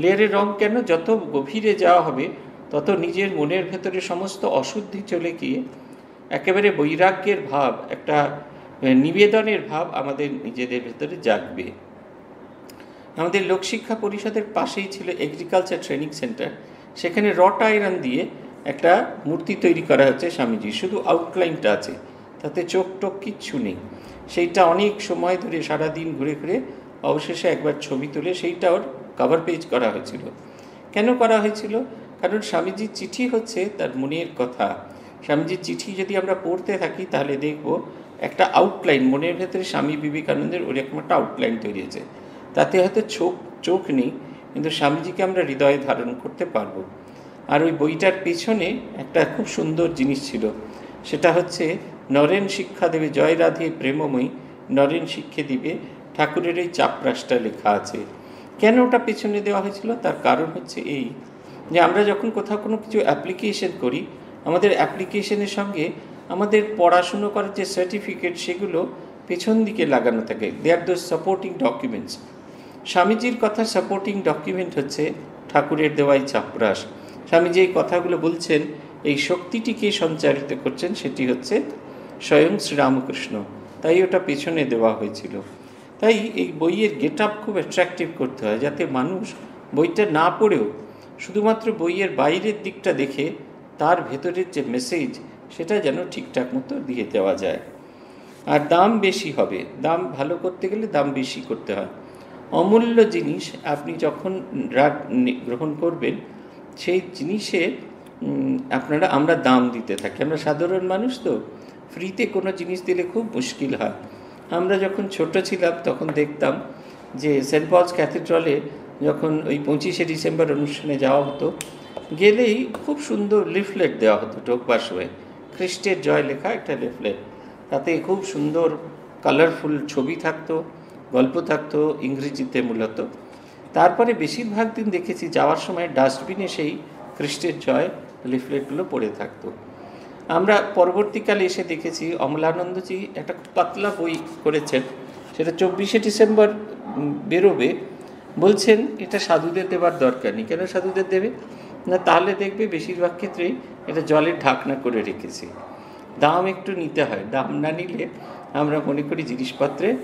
লেয়ারের রং কেন, যত গভীরে যাওয়া হবে তত নিজের মনের ভেতরে সমস্ত অশুদ্ধি চলে গিয়ে একেবারে বৈরাগ্যের ভাব, একটা নিবেদনের ভাব আমাদের নিজেদের ভেতরে জাগবে। আমাদের লোকশিক্ষা পরিষদের পাশেই ছিল এগ্রিকালচার ট্রেনিং সেন্টার, সেখানে রট আয়রন দিয়ে একটা মূর্তি তৈরি করা হচ্ছে স্বামীজি, শুধু আউটলাইনটা আছে, তাতে চোখ টোক কিচ্ছু নেই। সেইটা অনেক সময় ধরে সারাদিন ঘুরে ঘুরে অবশেষে একবার ছবি তুলে সেইটা ওর কভার পেজ করা হয়েছিল। কেন করা হয়েছিল, কারণ স্বামীজির চিঠি হচ্ছে তার মনের কথা। স্বামীজির চিঠি যদি আমরা পড়তে থাকি তাহলে দেখব একটা আউটলাইন মনের ভেতরে স্বামী বিবেকানন্দের ওরকম একটা আউটলাইন তৈরি হয়েছে, তাতে হয়তো চোখ চোখ নেই কিন্তু স্বামীজিকে আমরা হৃদয়ে ধারণ করতে পারব। আর ওই বইটার পেছনে একটা খুব সুন্দর জিনিস ছিল, সেটা হচ্ছে নরেন শিক্ষা দেবে জয় রাধে প্রেমময়ী নরেন শিক্ষা দিবে, ঠাকুরের এই চাপরাশটা লেখা আছে। কেন ওটা পেছনে দেওয়া হয়েছিল, তার কারণ হচ্ছে এই যে আমরা যখন কোথাও কোনো কিছু অ্যাপ্লিকেশন করি, আমাদের অ্যাপ্লিকেশনের সঙ্গে আমাদের পড়াশুনো করার যে সার্টিফিকেট সেগুলো পেছন দিকে লাগানো থাকে, they are those supporting documents. স্বামীজির কথা সাপোর্টিং ডকুমেন্ট হচ্ছে ঠাকুরের দেওয়াই চাপরাশ। স্বামীজি এই কথাগুলো বলছেন, এই শক্তিটিকে সঞ্চারিত করছেন, সেটি হচ্ছে স্বয়ং শ্রীরামকৃষ্ণ, তাই ওটা পেছনে দেওয়া হয়েছিল। তাই এই বইয়ের গেট আপ খুব অ্যাট্রাকটিভ করতে হয়, যাতে মানুষ বইটা না পড়েও শুধুমাত্র বইয়ের বাইরের দিকটা দেখে তার ভেতরের যে মেসেজ সেটা যেন ঠিকঠাক মতো দিয়ে দেওয়া যায়। আর দাম বেশি হবে, দাম ভালো করতে গেলে দাম বেশি করতে হয়। অমূল্য জিনিস আপনি যখন রাগ গ্রহণ করবেন, সেই জিনিসে আপনারা আমরা দাম দিতে থাকি। আমরা সাধারণ মানুষ তো ফ্রিতে কোনো জিনিস দিলে খুব মুশকিল হয়। আমরা যখন ছোট ছিলাম তখন দেখতাম যে সেন্ট পলস ক্যাথিড্রালে যখন ওই পঁচিশে ডিসেম্বর অনুষ্ঠানে যাওয়া হতো, গেলেই খুব সুন্দর লিফলেট দেওয়া হতো ঢোকবার সময়, খ্রিস্টের জয় লেখা একটা লিফলেট, তাতে খুব সুন্দর কালারফুল ছবি থাকতো, গল্প থাকতো, ইংরেজিতে মূলত। তারপরে বেশিরভাগ দিন দেখেছি যাওয়ার সময় ডাস্টবিনে সেই খ্রিস্টের জয় লিফলেটগুলো পড়ে থাকতো। আমরা পরবর্তীকালে এসে দেখেছি অমলানন্দজি একটা খুব পাতলা বই করেছেন, সেটা চব্বিশে ডিসেম্বর বেরোবে, বলছেন এটা সাধুদের দেবার দরকার নেই। কেন সাধুদের দেবে না, তাহলে দেখবে বেশিরভাগ ক্ষেত্রেই এটা জলের ঢাকনা করে রেখেছে। দাম একটু নিতে হয়, দাম না নিলে আমরা মনে করি জিনিসপত্রের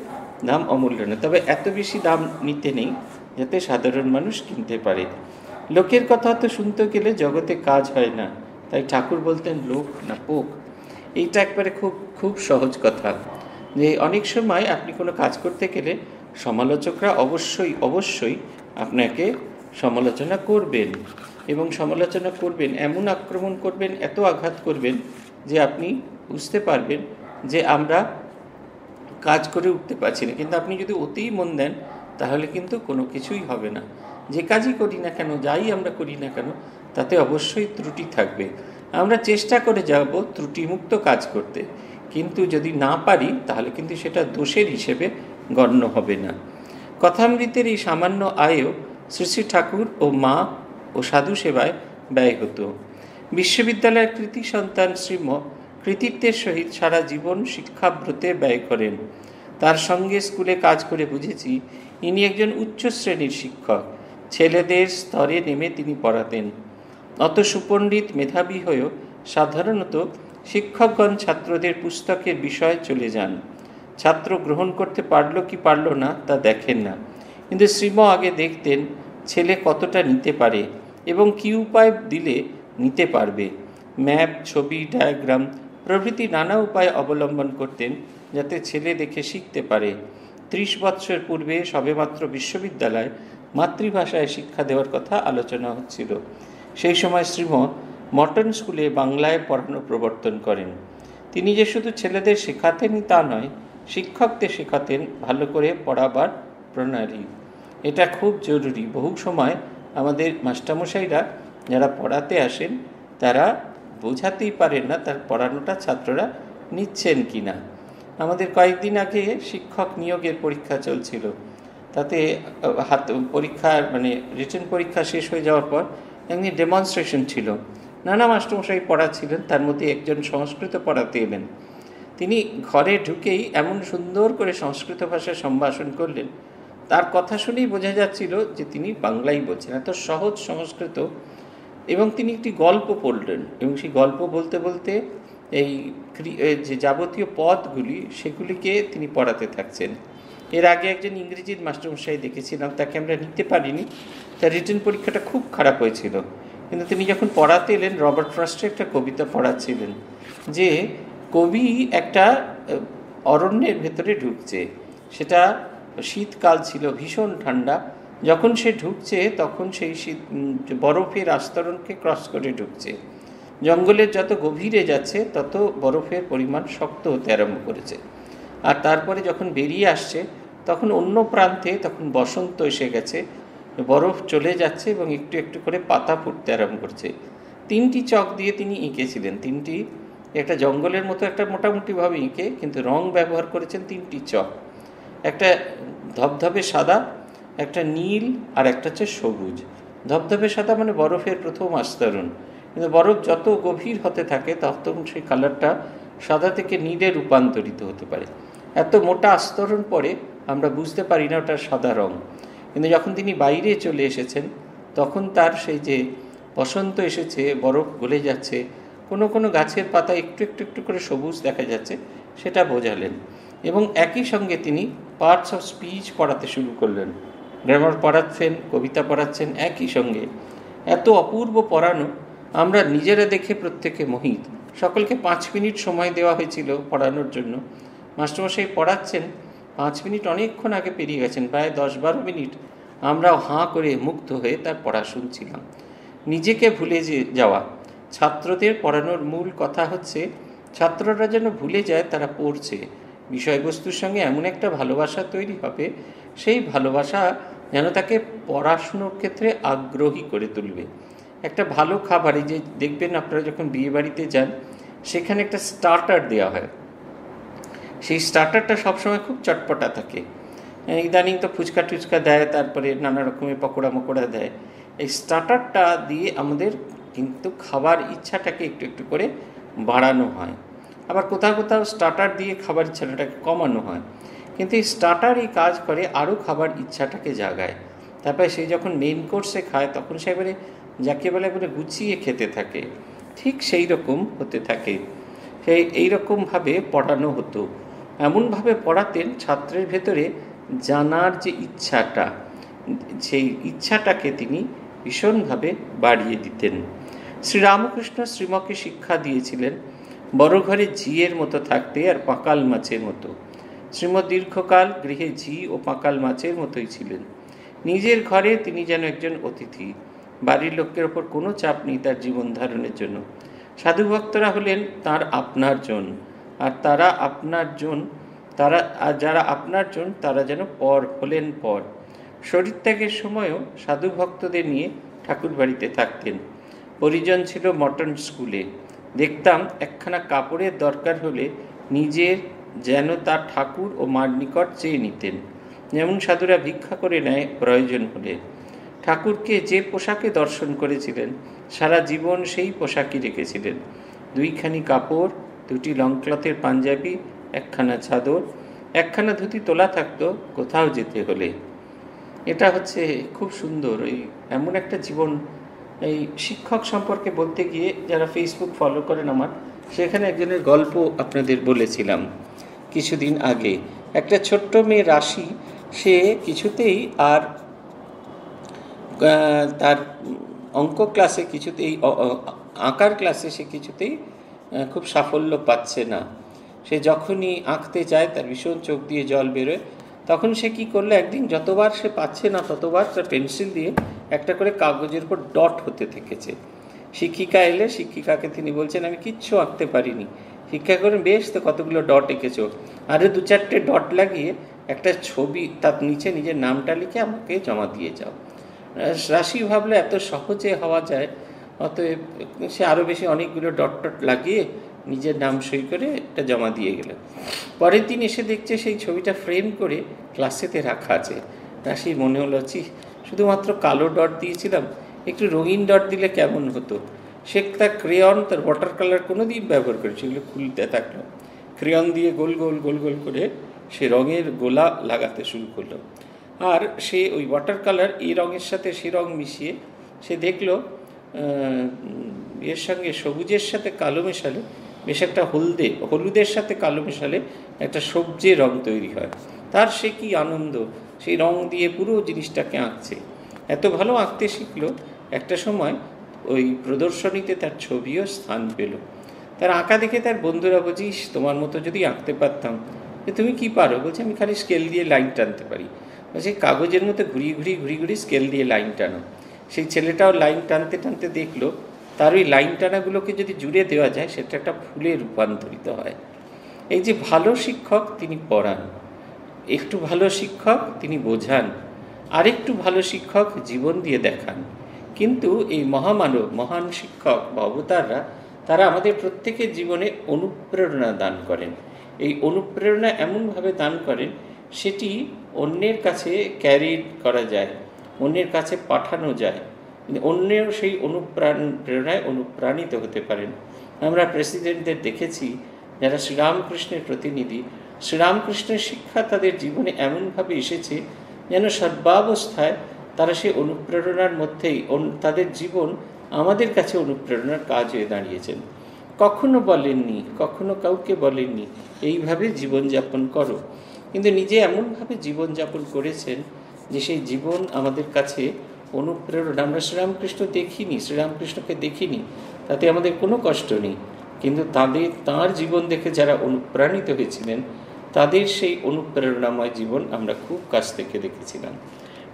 দাম অমূল্য না। তবে এত বেশি দাম নিতে নেই যাতে সাধারণ মানুষ কিনতে পারে। লোকের কথা তো শুনতে গেলে জগতে কাজ হয় না, তাই ঠাকুর বলতেন লোক না পোক। এইটা একবারে খুব খুব সহজ কথা, যে অনেক সময় আপনি কোনো কাজ করতে গেলে সমালোচকরা অবশ্যই অবশ্যই আপনাকে সমালোচনা করবেন, এবং সমালোচনা করবেন, এমন আক্রমণ করবেন, এত আঘাত করবেন যে আপনি বুঝতে পারবেন যে আমরা কাজ করে উঠতে পারছি না। কিন্তু আপনি যদি অতিই মন দেন তাহলে কিন্তু কোনো কিছুই হবে না। যে কাজই করি না কেন, যাই আমরা করি না কেন, তাতে অবশ্যই ত্রুটি থাকবে। আমরা চেষ্টা করে যাব ত্রুটিমুক্ত কাজ করতে, কিন্তু যদি না পারি তাহলে কিন্তু সেটা দোষের হিসেবে গণ্য হবে না। কথামৃতের এই সামান্য আয়ও শ্রী শ্রী ঠাকুর ও মা ও সাধু সেবায় ব্যয় হতো। বিশ্ববিদ্যালয়ের কৃতি সন্তান শ্রী कृतित्वेर सहित सारा जीवन शिक्षाव्रते व्यय करें। तार संगे स्कूले काज करे बुझेछि इनि एकजन उच्च श्रेणीर शिक्षक। छेलेदेर स्तरे नेमे तिनि पढ़ातेन। अत सुपंडित मेधावी हयेओ साधारणत शिक्षकगण छात्रदेर पुस्तकेर विषये चले जान। छात्र ग्रहण करते पारलो कि पारलो ना ता देखेन ना, किन्तु श्रीमा आगे देखतेन छेले कतटा निते पारे एबं कि उपाय दिले निते पारबे। मैप, छवि, डायग्राम प्रभृति नाना उपाय अवलम्बन करतेन जाते छेले देखे शिखते पारे। त्रिश बत्सर पूर्वे सबेमात्र विश्वविद्यालय मातृभाषाय शिक्षा देवार कथा आलोचना हच्छिलो। सेई समय श्रीमा मटन स्कूले बांगलाय पढ़ानो प्रवर्तन करेन। तिनि जे शुधु छेलेदेर शेखातेनई ता नय, शिक्षकदेर शेखातेन भालो करे पढ़ाबार प्रणाली। एटा खूब जरूरी। बहु समय आमादेर मास्टारमशाइरा जारा पढ़ाते आसेन तारा बोझातेई पारेन ना तार पढ़ानोटा छात्ररा निच्छेन किना। आमादेर कयेकदिन आगे शिक्षक नियोगेर परीक्षा चलछिलो। ताते हाथ परीक्षा माने रिटन परीक्षा शेष हये जाओयार पर एकदिन डेमनस्ट्रेशन छिलो। नाना मास्टारमशाई पढ़ाच्छिलेन, तार मध्ये एकजन संस्कृत पढ़ाते एलेन। तिनि घरे ढुकेई एमन सुंदर करे संस्कृत भाषाय सम्भाषण करलेन, तार कथा शुनेई बोझा जाच्छिलो जे तिनि बांगलाई बोझेन। एत सहज संस्कृत। एबं तिनि एकटी गल्प पढ़लेन एबं सेई गल्प बोलते बोलते ये जाबतीय पदगुली सेगुलिके तिनि पढ़ाते थाकछेन। एर आगे एकजन इंग्रेजिर मास्टारमशाई देखेछिलाम, ताके आमरा निते पारिनि। तार रिटन परीक्षाटा खूब खाराप हयेछिलो, किन्तु तिनि जखन पढ़ाते एलेन रबार्ट फ्रस्टेर एकटा कविता पढ़ाच्छिलेन जे कवि एकटा अरण्येर भेतरे ढुकছে। সেটা শীতকাল ছিল, ভীষণ ঠান্ডা। যখন সে ঢুকছে তখন সেই শীত বরফের আস্তরণকে ক্রস করে ঢুকছে। জঙ্গলের যত গভীরে যাচ্ছে তত বরফের পরিমাণ শক্ত হতে আরম্ভ করেছে। আর তারপরে যখন বেরিয়ে আসছে তখন অন্য প্রান্তে তখন বসন্ত এসে গেছে, বরফ চলে যাচ্ছে এবং একটু একটু করে পাতা ফুটতে আরম্ভ করছে। তিনটি চক দিয়ে তিনি এঁকেছিলেন তিনটি, একটা জঙ্গলের মতো একটা মোটামুটিভাবে এঁকে, কিন্তু রং ব্যবহার করেছেন তিনটি চক। একটা ধবধবে সাদা, একটা নীল আর একটা হচ্ছে সবুজ। ধবধবে সাদা মানে বরফের প্রথম আস্তরণ, কিন্তু বরফ যত গভীর হতে থাকে তখন সেই কালারটা সাদা থেকে নীলে রূপান্তরিত হতে পারে। এত মোটা আস্তরণ পরে আমরা বুঝতে পারি না ওটা সাদা রং, কিন্তু যখন তিনি বাইরে চলে এসেছেন তখন তার সেই যে বসন্ত এসেছে, বরফ গলে যাচ্ছে, কোনো কোনো গাছের পাতা একটু একটু একটু করে সবুজ দেখা যাচ্ছে, সেটা বোঝালেন। এবং একই সঙ্গে তিনি পার্টস অফ স্পিচ পড়াতে শুরু করলেন। গ্রামার পড়াচ্ছেন, কবিতা পড়াচ্ছেন একই সঙ্গে। এত অপূর্ব পড়ানো, আমরা নিজেরা দেখে প্রত্যেকে মোহিত। সকলকে পাঁচ মিনিট সময় দেওয়া হয়েছিল পড়ানোর জন্য। মাস্টারমশাই পড়াচ্ছেন, পাঁচ মিনিট অনেকক্ষণ আগে পেরিয়ে গেছেন, প্রায় দশ বারো মিনিট। আমরাও হাঁ করে মুগ্ধ হয়ে তার পড়া শুনছিলাম। নিজেকে ভুলে যাওয়া। ছাত্রদের পড়ানোর মূল কথা হচ্ছে ছাত্ররা যেন ভুলে যায় তারা পড়ছে। বিষয়বস্তুর সঙ্গে এমন একটা ভালোবাসা তৈরি হবে, সেই ভালোবাসা যেন তাকে পড়াশুনোর ক্ষেত্রে আগ্রহী করে তুলবে। একটা ভালো খাবার, এই যে দেখবেন আপনারা যখন বিয়েবাড়িতে যান সেখানে একটা স্টার্টার দেওয়া হয়, সেই স্টার্টারটা সবসময় খুব চটপটা থাকে। ইদানিং তো ফুচকা টুচকা দেয়, তারপরে নানা রকমের পকোড়া মকোড়া দেয়। এই স্টার্টারটা দিয়ে আমাদের কিন্তু খাবার ইচ্ছাটাকে একটু একটু করে বাড়ানো হয়। আবার কোথাও কোথাও স্টার্টার দিয়ে খাবার ইচ্ছাটাকে কমানো হয়, কিন্তু এই স্টার্টারই কাজ করে আরও খাবার ইচ্ছাটাকে জাগায়। তারপরে সে যখন মেন কোর্সে খায় তখন সে এবারে যাকে বলে একবারে গুছিয়ে খেতে থাকে, ঠিক সেই রকম হতে থাকে। সেই এইরকমভাবে পড়ানো হতো। এমনভাবে পড়াতেন ছাত্রের ভেতরে জানার যে ইচ্ছাটা, সেই ইচ্ছাটাকে তিনি ভীষণভাবে বাড়িয়ে দিতেন। শ্রীরামকৃষ্ণ শ্রীমাকে শিক্ষা দিয়েছিলেন বড় ঘরে ঝিয়ের মতো থাকতে আর পাঁকাল মাছের মতো। শ্রীম দীর্ঘকাল গৃহে ঝি ও পাঁকাল মাছের মতোই ছিলেন। নিজের ঘরে তিনি যেন একজন অতিথি, বাড়ির লোকের ওপর কোনো চাপ নেই তার জীবন ধারণের জন্য। সাধুভক্তরা হলেন তার আপনার জন, আর তারা আপনার জন তারা আর যারা আপনার জন তারা যেন পর হলেন পর। শরীরত্যাগের সময়ও সাধুভক্তদের নিয়ে ঠাকুর বাড়িতে থাকতেন। পরিজন ছিল মটন স্কুলে। দেখতাম একখানা কাপড়ের দরকার হলে নিজের যেন তার ঠাকুর ও মার নিকট চেয়ে নিতেন, যেমন সাধুরা ভিক্ষা করে নেয় প্রয়োজন হলে। ঠাকুরকে যে পোশাকে দর্শন করেছিলেন সারা জীবন সেই পোশাকই রেখেছিলেন। দুইখানি কাপড় দুটি লং ক্লথের পাঞ্জাবি, একখানা চাদর, একখানা ধুতি তোলা থাকতো কোথাও যেতে হলে। এটা হচ্ছে খুব সুন্দর এই এমন একটা জীবন। এই শিক্ষক সম্পর্কে বলতে গিয়ে যারা ফেসবুক ফলো করেন আমার, সেখানে একজনের গল্প আপনাদের বলেছিলাম কিছুদিন আগে। একটা ছোট্ট মেয়ে রাশি, সে কিছুতেই আর তার অঙ্ক ক্লাসে কিছুতেই আঁকার ক্লাসে সে কিছুতেই খুব সাফল্য পাচ্ছে না। সে যখনই আঁকতে যায় তার ভীষণ চোখ দিয়ে জল বেরোয়। তখন সে কি করলো, একদিন যতবার সে পাচ্ছে না ততবার তার পেন্সিল দিয়ে একটা করে কাগজের উপর ডট হতে থেকেছে। শিক্ষিকা এলে শিক্ষিকাকে তিনি বলছেন, আমি কিচ্ছু আঁকতে পারিনি। শিক্ষা করেন, বেশ তো কতগুলো ডট এঁকেছ, আরে দু চারটে ডট লাগিয়ে একটা ছবি তার নিচে নিজের নামটা লিখে আমাকে জমা দিয়ে যাও। রাশি ভাবলে এত সহজে হওয়া যায়, অতএব সে আরও বেশি অনেকগুলো ডট ডট লাগিয়ে নিজের নাম সই করে এটা জমা দিয়ে গেল। পরের দিন এসে দেখছে সেই ছবিটা ফ্রেম করে ক্লাসেতে রাখা আছে। রাশির মনে হলো, চি শুধুমাত্র কালো ডট দিয়েছিলাম, একটু রঙিন ডট দিলে কেমন হতো। সে তার ক্রেয়ন, তার ওয়াটার কালার কোনো দিন ব্যবহার করে সেগুলো খুলতে থাকলো, ক্রেয়ন দিয়ে গোল গোল গোল গোল করে সে রঙের গোলা লাগাতে শুরু করলো। আর সে ওই ওয়াটার কালার এই রঙের সাথে সে রঙ মিশিয়ে সে দেখলো এর সঙ্গে সবুজের সাথে কালো মেশালে বেশ একটা হলদে, হলুদের সাথে কালো মেশালে একটা সবজি রং তৈরি হয়। তার সে কি আনন্দ, সেই রং দিয়ে পুরো জিনিসটাকে আঁকছে। এত ভালো আঁকতে শিখলো, একটা সময় ওই প্রদর্শনীতে তার ছবিও স্থান পেল। তার আঁকা দেখে তার বন্ধুরা, বুঝিস তোমার মতো যদি আঁকতে পারতাম। যে তুমি কি পারো? বলছে আমি খালি স্কেল দিয়ে লাইন টানতে পারি। বলছে কাগজের মতো ঘুরিয়ে ঘুরিয়ে ঘুরিয়ে ঘুরিয়ে স্কেল দিয়ে লাইন টানো। সেই ছেলেটাও লাইন টানতে টানতে দেখলো তার ওই লাইন টানাগুলোকে যদি জুড়ে দেওয়া যায় সেটা একটা ফুলে রূপান্তরিত হয়। এই যে ভালো শিক্ষক তিনি পড়ান, একটু ভালো শিক্ষক তিনি বোঝান, আরেকটু ভালো শিক্ষক জীবন দিয়ে দেখান। কিন্তু এই মহামানব, মহান শিক্ষক বা অবতাররা তারা আমাদের প্রত্যেকের জীবনে অনুপ্রেরণা দান করেন। এই অনুপ্রেরণা এমনভাবে দান করেন সেটি অন্যের কাছে ক্যারি করা যায়, অন্যের কাছে পাঠানো যায়, অন্যের সেই অনুপ্রেরণায় অনুপ্রাণিত হতে পারেন। আমরা প্রেসিডেন্টদের দেখেছি যারা শ্রীরামকৃষ্ণের প্রতিনিধি, শ্রীরামকৃষ্ণের শিক্ষা তাদের জীবনে এমনভাবে এসেছে যেন সর্বাবস্থায় তারা সেই অনুপ্রেরণার মধ্যেই তাদের জীবন আমাদের কাছে অনুপ্রেরণার কাজ হয়ে দাঁড়িয়েছেন। কখনো বলেননি, কখনো কাউকে বলেননি এইভাবে জীবনযাপন করো, কিন্তু নিজে এমনভাবে জীবনযাপন করেছেন যে সেই জীবন আমাদের কাছে অনুপ্রেরণা। আমরা শ্রীরামকৃষ্ণ দেখিনি, শ্রীরামকৃষ্ণকে দেখিনি, তাতে আমাদের কোনো কষ্ট নেই, কিন্তু তাদের তাঁর জীবন দেখে যারা অনুপ্রাণিত হয়েছিলেন তাদের সেই অনুপ্রেরণাময় জীবন আমরা খুব কাছ থেকে দেখেছিলাম।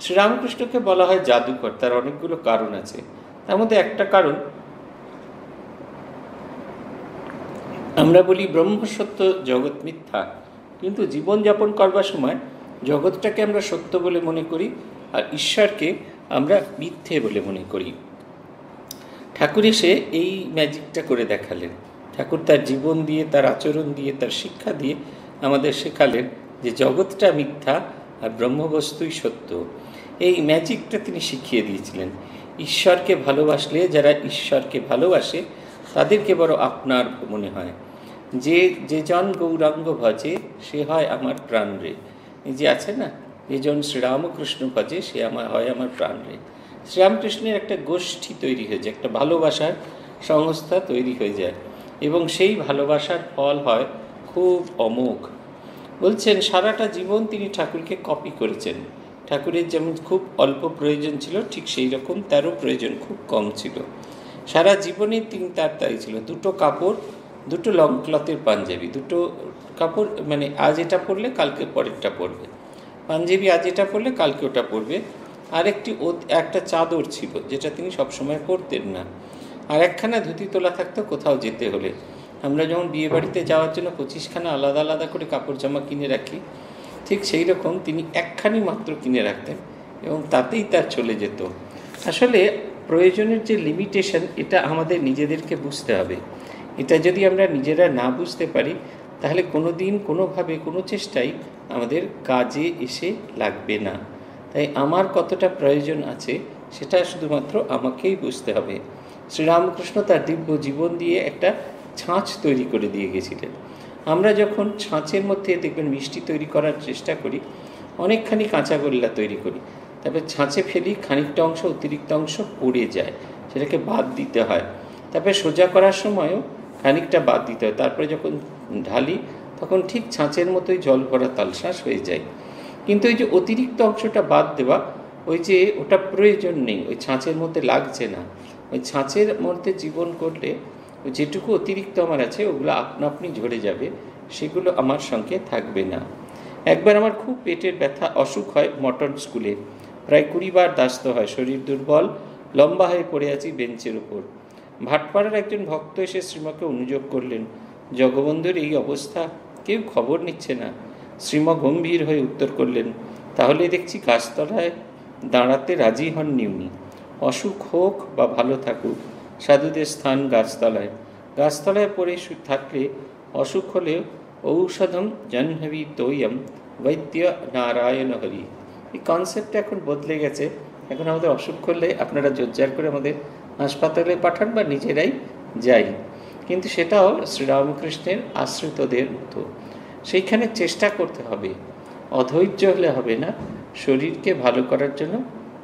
শ্রীরামকৃষ্ণকে বলা হয় জাদুকর, তার অনেকগুলো কারণ আছে। তার মধ্যে একটা কারণ আমরা বলি ব্রহ্মসত্য, জগৎ মিথ্যা, কিন্তু জীবনযাপন করবার সময় জগৎটাকে আমরা সত্য বলে মনে করি আর ঈশ্বরকে আমরা মিথ্যে বলে মনে করি। ঠাকুর এসে এই ম্যাজিকটা করে দেখালেন। ঠাকুর তার জীবন দিয়ে, তার আচরণ দিয়ে, তার শিক্ষা দিয়ে আমাদের শেখালেন যে জগৎটা মিথ্যা আর ব্রহ্মবস্তুই সত্য। এই ম্যাজিকটা তিনি শিখিয়ে দিয়েছিলেন। ঈশ্বরকে ভালোবাসলে, যারা ঈশ্বরকে ভালোবাসে তাদেরকে বড় আপনার মনে হয়। যে যে জন গৌরাঙ্গ ভজে সে হয় আমার প্রাণ রে, যে আছে না, যে জন শ্রীরামকৃষ্ণ ভজে সে আমার হয় আমার প্রাণ রে। শ্রীরামকৃষ্ণের একটা গোষ্ঠী তৈরি হয়ে যায়, একটা ভালোবাসার সংস্থা তৈরি হয়ে যায়, এবং সেই ভালোবাসার ফল হয় খুব অমোঘ। বলছেন সারাটা জীবন তিনি ঠাকুরকে কপি করেছেন। ঠাকুরের যেমন খুব অল্প প্রয়োজন ছিল, ঠিক সেই রকম তারও প্রয়োজন খুব কম ছিল। সারা জীবনে তিনি তার তাই ছিল, দুটো কাপড়, দুটো লং ক্লথের পাঞ্জাবি, দুটো কাপড়, মানে আজ এটা পরলে কালকে পরেরটা পরবে, পাঞ্জাবি আজ এটা পরলে কালকে ওটা পরবে। আর একটি একটা চাদর ছিল যেটা তিনি সবসময় পরতেন না, আর একখানা ধুতি তোলা থাকতো কোথাও যেতে হলে। আমরা যেমন বিয়েবাড়িতে যাওয়ার জন্য পঁচিশখানা আলাদা আলাদা করে কাপড় জামা কিনে রাখি, ঠিক সেই রকম তিনি একখানি মাত্র কিনে রাখতেন এবং তাতেই তার চলে যেত। আসলে প্রয়োজনের যে লিমিটেশন, এটা আমাদের নিজেদেরকে বুঝতে হবে। এটা যদি আমরা নিজেরা না বুঝতে পারি তাহলে কোনো দিন কোনোভাবে কোনো চেষ্টাই আমাদের কাজে এসে লাগবে না। তাই আমার কতটা প্রয়োজন আছে সেটা শুধুমাত্র আমাকেই বুঝতে হবে। শ্রীরামকৃষ্ণ তার দিব্য জীবন দিয়ে একটা छाँच तैरी कर दिए गेছিলেন। আমরা যখন ছাঁচের মধ্যে দেখবেন মিষ্টি তৈরি করার চেষ্টা করি, অনেকখানি কাঁচাগোল্লা তৈরি করি, তারপরে ছাঁচে ফেলি, খানিকটা অংশ অতিরিক্ত অংশ পড়ে যায়, সেটাকে বাদ দিতে হয়। তারপরে সোজা করার সময়ও খানিকটা বাদ দিতে হয়। তারপরে যখন ঢালি তখন ঠিক ছাঁচের মতোই জল ভরা তালশাঁস হয়ে যায়। কিন্তু ওই যে অতিরিক্ত অংশটা বাদ দেওয়া, ওই যে ওটা প্রয়োজন নেই, ওই ছাঁচের মধ্যে লাগছে না। ওই ছাঁচের মধ্যে জীবন করলে যেটুকু অতিরিক্ত আমার আছে ওগুলো আপনা আপনি ঝরে যাবে, সেগুলো আমার সঙ্গে থাকবে না। একবার আমার খুব পেটের ব্যথা, অসুখ হয় মটন স্কুলে, প্রায় কুড়ি বার দাস্ত হয়, শরীর দুর্বল, লম্বা হয়ে পড়ে আছি বেঞ্চের উপর। ভাটপাড়ার একজন ভক্ত এসে শ্রীমাকে অনুযোগ করলেন, জগবন্ধুর এই অবস্থা, কেউ খবর নিচ্ছে না। শ্রীমা গম্ভীর হয়ে উত্তর করলেন, তাহলে দেখছি গাছতলায় দাঁড়াতে রাজি হননি উনি। অসুখ হোক বা ভালো থাকুক, সাধুদের স্থান গাছতলায়। গাছতলায় পড়ে থাকলে অসুখ হলে ঔষধম জহ্নবী তৈয়ম বৈদ্য নারায়ণ হরি। এই কনসেপ্টটা এখন বদলে গেছে। এখন আমাদের অসুখ করলে আপনারা জোরজার করে আমাদের হাসপাতালে পাঠান বা নিজেরাই যাই, কিন্তু সেটাও শ্রীরামকৃষ্ণের আশ্রিতদের মতো। সেইখানে চেষ্টা করতে হবে, অধৈর্য হলে হবে না। শরীরকে ভালো করার জন্য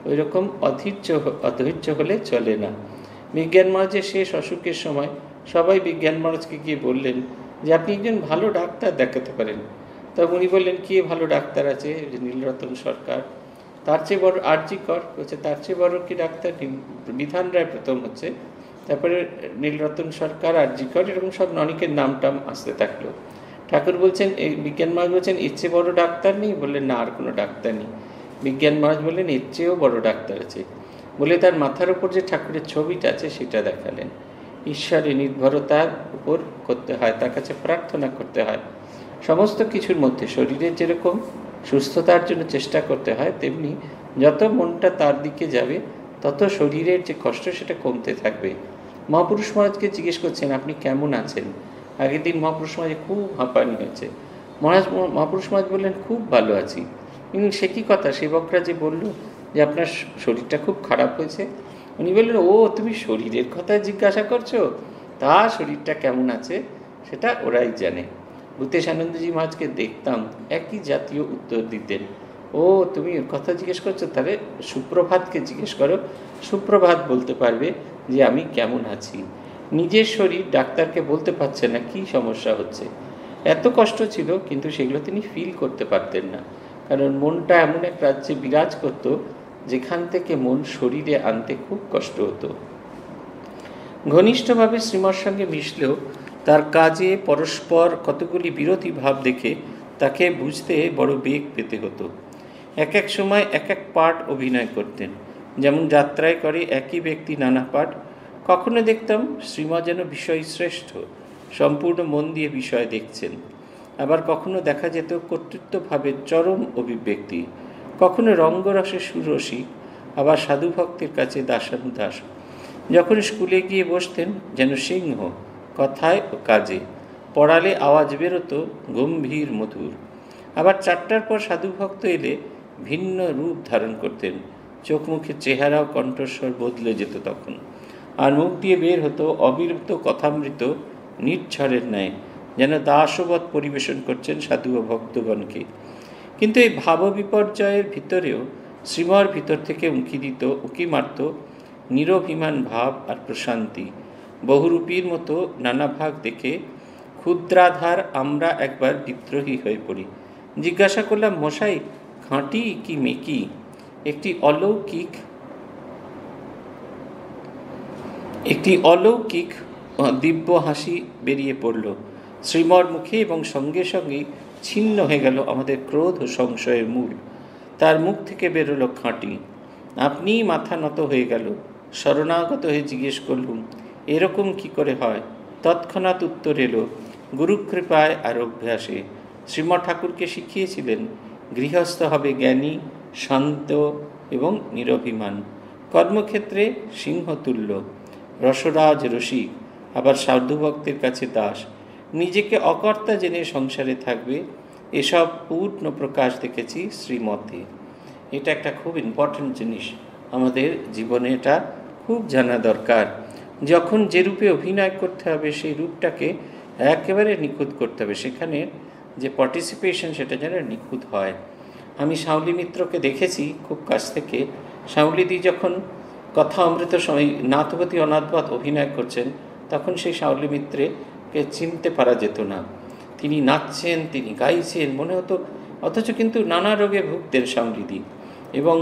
ওই রকম অধৈর্য অধৈর্য হলে চলে না। বিজ্ঞান মহারাজের শেষ অসুখের সময় সবাই বিজ্ঞান মহারাজকে গিয়ে বললেন যে আপনি একজন ভালো ডাক্তার দেখাতে পারেন। তবে উনি বললেন, কে ভালো ডাক্তার আছে? নীলরতন সরকার। তার চেয়ে বড় আর জি কর হচ্ছে, তার চেয়ে বড় কি ডাক্তার? বিধান রায় প্রথম হচ্ছে, তারপরে নীলরতন সরকার, আর জি কর, এরকম সব অনেকের নাম টাম আসতে থাকলো। ঠাকুর বলছেন, এই বিজ্ঞান মহারাজ বলছেন, এর চেয়ে বড় ডাক্তার নেই? বললেন, না, আর কোনো ডাক্তার নেই। বিজ্ঞান মহারাজ বললেন, এর চেয়েও বড় ডাক্তার আছে। বলে তার মাথার উপর যে ঠাকুরের ছবিটা আছে সেটা দেখালেন। ঈশ্বরে নির্ভরতার উপর করতে হয়, তার কাছে প্রার্থনা করতে হয়। সমস্ত কিছুর মধ্যে শরীরের যেরকম সুস্থতার জন্য চেষ্টা করতে হয়, তেমনি যত মনটা তার দিকে যাবে তত শরীরের যে কষ্ট সেটা কমতে থাকবে। মহাপুরুষ মহারাজকে জিজ্ঞেস করছেন, আপনি কেমন আছেন? আগের দিন মহাপুরুষ মহারাজ খুব হাঁপানি হয়েছে, মহারাজ মহাপুরুষ মহারাজ বললেন, খুব ভালো আছি। কিন্তু সে কী কথা, সেবকরা যে বলল যে আপনার শরীরটা খুব খারাপ হয়েছে, উনি বললেন, ও তুমি শরীরের কথা জিজ্ঞাসা করছো, তা শরীরটা কেমন আছে সেটা ওরাই জানে। ভূতেশানন্দজি মহারাজকে দেখতাম একই জাতীয় উত্তর দিতেন, ও তুমি ওর কথা জিজ্ঞেস করছো, তাহলে সুপ্রভাতকে জিজ্ঞেস করো, সুপ্রভাত বলতে পারবে যে আমি কেমন আছি। নিজের শরীর ডাক্তারকে বলতে পারছে না কি সমস্যা হচ্ছে। এত কষ্ট ছিল, কিন্তু সেগুলো তিনি ফিল করতে পারতেন না, কারণ মনটা এমন এক রাজ্যে বিরাজ করতো যেখান থেকে মন শরীরে আনতে খুব কষ্ট হতো। ঘনিষ্ঠভাবে শ্রীমার সঙ্গে মিশলেও তার কাজে পরস্পর কতগুলি বিরোধী ভাব দেখে তাকে বুঝতে বড় বেগ পেতে হতো। এক এক সময় এক এক পার্ট অভিনয় করতেন, যেমন যাত্রায় করে একই ব্যক্তি নানা পার্ট। কখনো দেখতাম শ্রীমা যেন বিষয় শ্রেষ্ঠ, সম্পূর্ণ মন দিয়ে বিষয় দেখছেন। আবার কখনো দেখা যেত কর্তৃত্বভাবের চরম অভিব্যক্তি, কখনো রঙ্গরসের সুরসী, আবার সাধুভক্তের কাছে দাসানুদাস। যখন স্কুলে গিয়ে বসতেন যেন সিংহ, কথায় ও কাজে। পড়ালে আওয়াজ বেরোতো গম্ভীর মধুর। আবার চারটার পর সাধুভক্ত এলে ভিন্ন রূপ ধারণ করতেন, চোখ মুখে চেহারা ও কণ্ঠস্বর বদলে যেত তখন। আর মুখ দিয়ে বের হতো অবিরত কথামৃত নির্ঝরের ন্যায়, যেন দাসবৎ পরিবেশন করছেন সাধু ও ভক্তগণকে। কিন্তু এই ভাববিপর্যয়ের ভিতরেও শ্রীমার ভিতর থেকে উঁকি দিত উঁকি মারত নিরভিমান ভাব আর প্রশান্তি। বহুরূপীর মতো নানা ভাগ দেখে ক্ষুদ্রাধার আমরা একবার বিদ্রোহী হয়ে পড়ি। জিজ্ঞাসা করলাম, মশাই খাঁটি কি মেকি? একটি অলৌকিক একটি অলৌকিক দিব্য হাসি বেরিয়ে পড়ল শ্রীমর মুখে, এবং সঙ্গে সঙ্গে ছিন্ন হয়ে গেল আমাদের ক্রোধ ও সংশয়ের মূল। তার মুখ থেকে বেরোলো খাঁটি। আপনিই মাথা নত হয়ে গেল। শরণাগত হয়ে জিজ্ঞেস করলুম, এরকম কি করে হয়? তৎক্ষণাৎ উত্তর এলো, গুরুকৃপায় আর অভ্যাসে। শ্রীম ঠাকুরকে শিখিয়েছিলেন, গৃহস্থ হবে জ্ঞানী, শান্ত এবং নিরভিমান, কর্মক্ষেত্রে সিংহতুল্য, রসরাজ রসিক, আবার সাধুভক্তের কাছে দাস। নিজেকে অকর্তা জেনে সংসারে থাকবে। এসব পূর্ণ প্রকাশ দেখেছি শ্রীমতে। এটা একটা খুব ইম্পর্ট্যান্ট জিনিস, আমাদের জীবনে এটা খুব জানা দরকার। যখন যে রূপে অভিনয় করতে হবে সেই রূপটাকে একেবারে নিখুঁত করতে হবে, সেখানে যে পার্টিসিপেশন সেটা যেন নিখুঁত হয়। আমি শাওলি মিত্রকে দেখেছি খুব কাছ থেকে, শাওলিদি যখন কথা অমৃত সময় নাথবতী অনাথবাদ অভিনয় করছেন তখন সেই শাওলি মিত্রকে চিনতে পারা যেত না, তিনি নাচছেন তিনি গাইছেন মনে হতো, অথচ কিন্তু নানা রোগে ভুগতেন শাওলিদি, এবং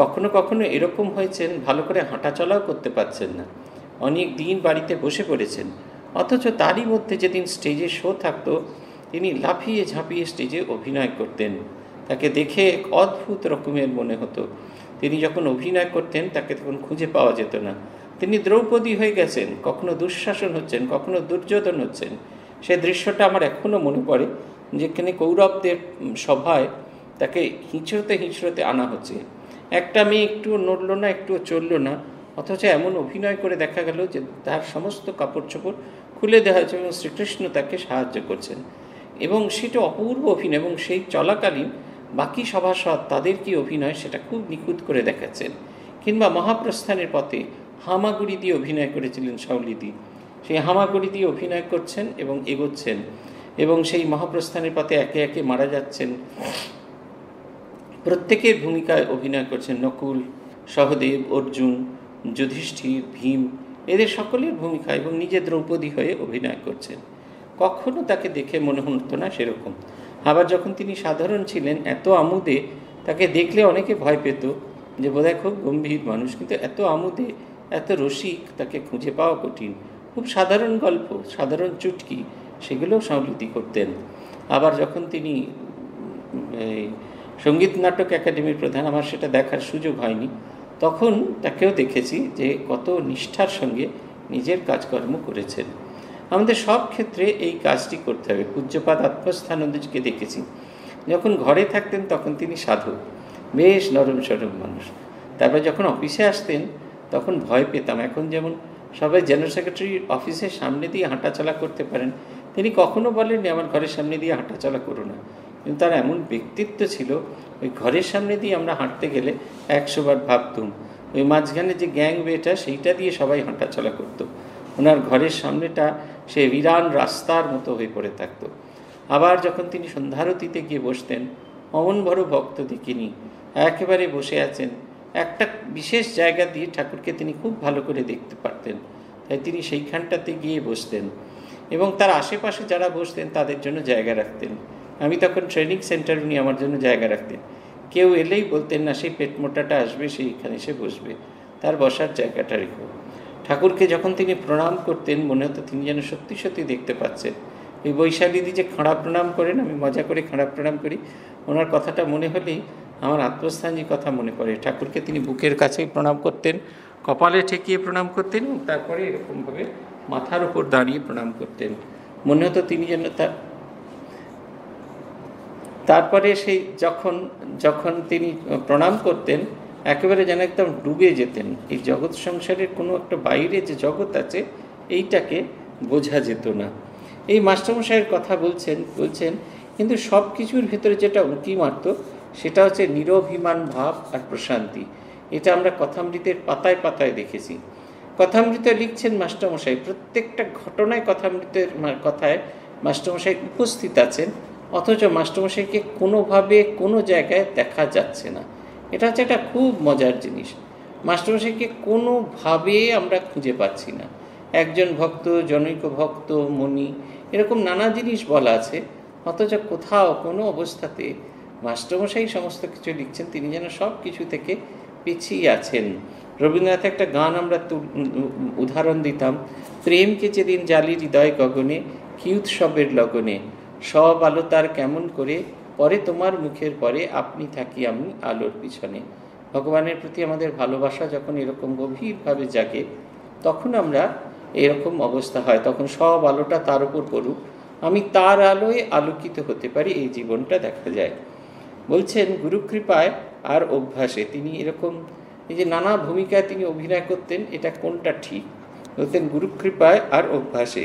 কখনো কখনো এরকম হয়েছেন ভালো করে হাঁটাচলাও করতে পারছেন না, অনেক দিন বাড়িতে বসে পড়েছেন, অথচ তারই মধ্যে যেদিন স্টেজে শো থাকতো তিনি লাফিয়ে ঝাঁপিয়ে স্টেজে অভিনয় করতেন, তাকে দেখে এক অদ্ভুত রকমের মনে হতো। তিনি যখন অভিনয় করতেন তাকে তখন খুঁজে পাওয়া যেত না, তিনি দ্রৌপদী হয়ে গেছেন, কখনো দুঃশাসন হচ্ছেন কখনো দুর্যোধন হচ্ছেন। সে দৃশ্যটা আমার এখনও মনে পড়ে, যেখানে কৌরবদের সভায় তাকে হিঁচড়তে হিঁচড়তে আনা হচ্ছে, একটা মেয়ে একটুও নড়ল না একটুও চলল না, অথচ এমন অভিনয় করে দেখা গেল যে তার সমস্ত কাপড় চোপড় খুলে দেওয়া হয়েছে এবং শ্রীকৃষ্ণ তাকে সাহায্য করছেন, এবং সেটা অপূর্ব অভিনয়, এবং সেই চলাকালীন বাকি সভাসদ তাদের কি অভিনয় সেটা খুব নিখুঁত করে দেখাচ্ছেন। কিংবা মহাপ্রস্থানের পথে হামাগুড়ি দিয়ে অভিনয় করেছিলেন শাওলিদি, সেই হামাগুড়ি দিয়ে অভিনয় করছেন এবং এগোচ্ছেন, এবং সেই মহাপ্রস্থানের পথে একে একে মারা যাচ্ছেন, প্রত্যেকের ভূমিকায় অভিনয় করছেন, নকুল সহদেব অর্জুন যুধিষ্ঠির ভীম এদের সকলের ভূমিকা, এবং নিজে দ্রৌপদী হয়ে অভিনয় করছেন, কখনো তাকে দেখে মনে হতো না সেরকম। আবার যখন তিনি সাধারণ ছিলেন এত আমোদে তাকে দেখলে অনেকে ভয় পেত যে বোধহয় খুব গম্ভীর মানুষ, কিন্তু এত আমোদে এত রসিক তাকে খুঁজে পাওয়া কঠিন, খুব সাধারণ গল্প সাধারণ চুটকি সেগুলোও সংলিতি করতেন। আবার যখন তিনি সঙ্গীত নাটক একাডেমির প্রধান, আমার সেটা দেখার সুযোগ হয়নি, তখন তাকেও দেখেছি যে কত নিষ্ঠার সঙ্গে নিজের কাজকর্ম করেছেন। আমাদের সব ক্ষেত্রে এই কাজটি করতে হবে। পূজ্যপাদ আত্মস্থানন্দজিকে দেখেছি, যখন ঘরে থাকতেন তখন তিনি সাধক, বেশ নরম সরম মানুষ, তারপর যখন অফিসে আসতেন তখন ভয় পেতাম, এখন যেমন সবাই জেনারেল সেক্রেটারির অফিসের সামনে দিয়ে হাঁটাচলা করতে পারেন, তিনি কখনো বলেননি আমার ঘরের সামনে দিয়ে হাঁটাচলা করো না, কিন্তু তার এমন ব্যক্তিত্ব ছিল ওই ঘরের সামনে দিয়ে আমরা হাঁটতে গেলে একশোবার ভাবতুম, ওই মাঝখানে যে গ্যাং ওয়েটা সেইটা দিয়ে সবাই হাঁটাচলা করতো, ওনার ঘরের সামনেটা সে বিরান রাস্তার মতো হয়ে পড়ে থাকত। আবার যখন তিনি সন্ধ্যারতিতে গিয়ে বসতেন, অমন বড় ভক্ত দেখিনি, একেবারে বসে আছেন, একটা বিশেষ জায়গা দিয়ে ঠাকুরকে তিনি খুব ভালো করে দেখতে পারতেন, তাই তিনি সেইখানটাতে গিয়ে বসতেন, এবং তার আশেপাশে যারা বসতেন তাদের জন্য জায়গা রাখতেন। আমি তখন ট্রেনিং সেন্টার, উনি আমার জন্য জায়গা রাখতেন, কেউ এলেই বলতেন না সেই পেট মোটাটা আসবে সেইখানে সে বসবে, তার বসার জায়গাটা রেখো। ঠাকুরকে যখন তিনি প্রণাম করতেন মনে হতো তিনি যেন সত্যি সত্যি দেখতে পাচ্ছেন। ওই বৈশালীদি যে খাঁড়া প্রণাম করেন, আমি মজা করে খাঁড়া প্রণাম করি, ওনার কথাটা মনে হলেই আমার আত্মস্থানজির কথা মনে পড়ে। ঠাকুরকে তিনি বুকের কাছেই প্রণাম করতেন, কপালে ঠেকিয়ে প্রণাম করতেন, এবং তারপরে এরকমভাবে মাথার উপর দাঁড়িয়ে প্রণাম করতেন, মনে হতো তিনি যেন তার। তারপরে সেই যখন যখন তিনি প্রণাম করতেন একেবারে যেন একদম ডুবে যেতেন, এই জগৎ সংসারের কোনো একটা বাইরে যে জগৎ আছে এইটাকে বোঝা যেত না। এই মাস্টারমশাইয়ের কথা বলছেন বলছেন কিন্তু সব কিছুর ভেতরে যেটা উঁকি মারত সেটা হচ্ছে নিরভিমান ভাব আর প্রশান্তি। এটা আমরা কথামৃতের পাতায় পাতায় দেখেছি। কথামৃত লিখছেন মাস্টারমশাই, প্রত্যেকটা ঘটনায় কথামৃতের কথায় মাস্টারমশাই উপস্থিত আছেন, অথচ মাস্টারমশাইকে কোনোভাবে কোনো জায়গায় দেখা যাচ্ছে না। এটা হচ্ছে একটা খুব মজার জিনিস, মাস্টারমশাইকে কোনোভাবে আমরা খুঁজে পাচ্ছি না। একজন ভক্ত, জনৈক ভক্ত মণি, এরকম নানা জিনিস বলা আছে, অথচ কোথাও কোনো অবস্থাতে মাস্টারমশাই সমস্ত কিছু লিখছেন, তিনি যেন সব কিছু থেকে পিছিয়ে আছেন। রবীন্দ্রনাথের একটা গান আমরা উদাহরণ দিতাম, প্রেমকে যেদিন জালি হৃদয় গগনে, কি উৎসবের লগনে, সব আলো তার কেমন করে, পরে তোমার মুখের পরে আপনি থাকি আমি আলোর পিছনে। ভগবানের প্রতি আমাদের ভালোবাসা যখন এরকম গভীরভাবে জাগে তখন আমরা এরকম অবস্থা হয়, তখন সব আলোটা তার উপর পড়ুক, আমি তার আলোয় আলোকিত হতে পারি, এই জীবনটা দেখা যায়। বলছেন গুরুকৃপায় আর অভ্যাসে তিনি এরকম এই যে নানা ভূমিকায় তিনি অভিনয় করতেন, এটা কোনটা ঠিক? বলতেন গুরুকৃপায় আর অভ্যাসে।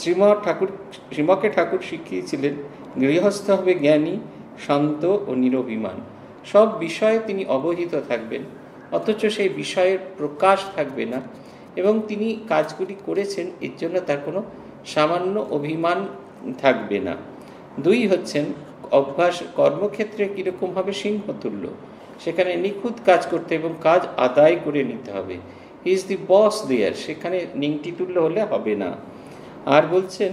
শ্রীম ঠাকুর শ্রীমকে ঠাকুর শিখিয়েছিলেন গৃহস্থ হবে জ্ঞানী, শান্ত ও নিরভিমান, সব বিষয়ে তিনি অবহিত থাকবেন, অথচ সেই বিষয়ের প্রকাশ থাকবে না, এবং তিনি কাজগুলি করেছেন এর জন্য তার কোনো সামান্য অভিমান থাকবে না। দুই হচ্ছেন অভ্যাস কর্মক্ষেত্রে কীরকম হবে, সিংহতুল্য, সেখানে নিখুঁত কাজ করতে এবং কাজ আদায় করে নিতে হবে। হি ইজ দি বস দেয়ার, সেখানে নিংটিতুল্য হলে হবে না। আর বলছেন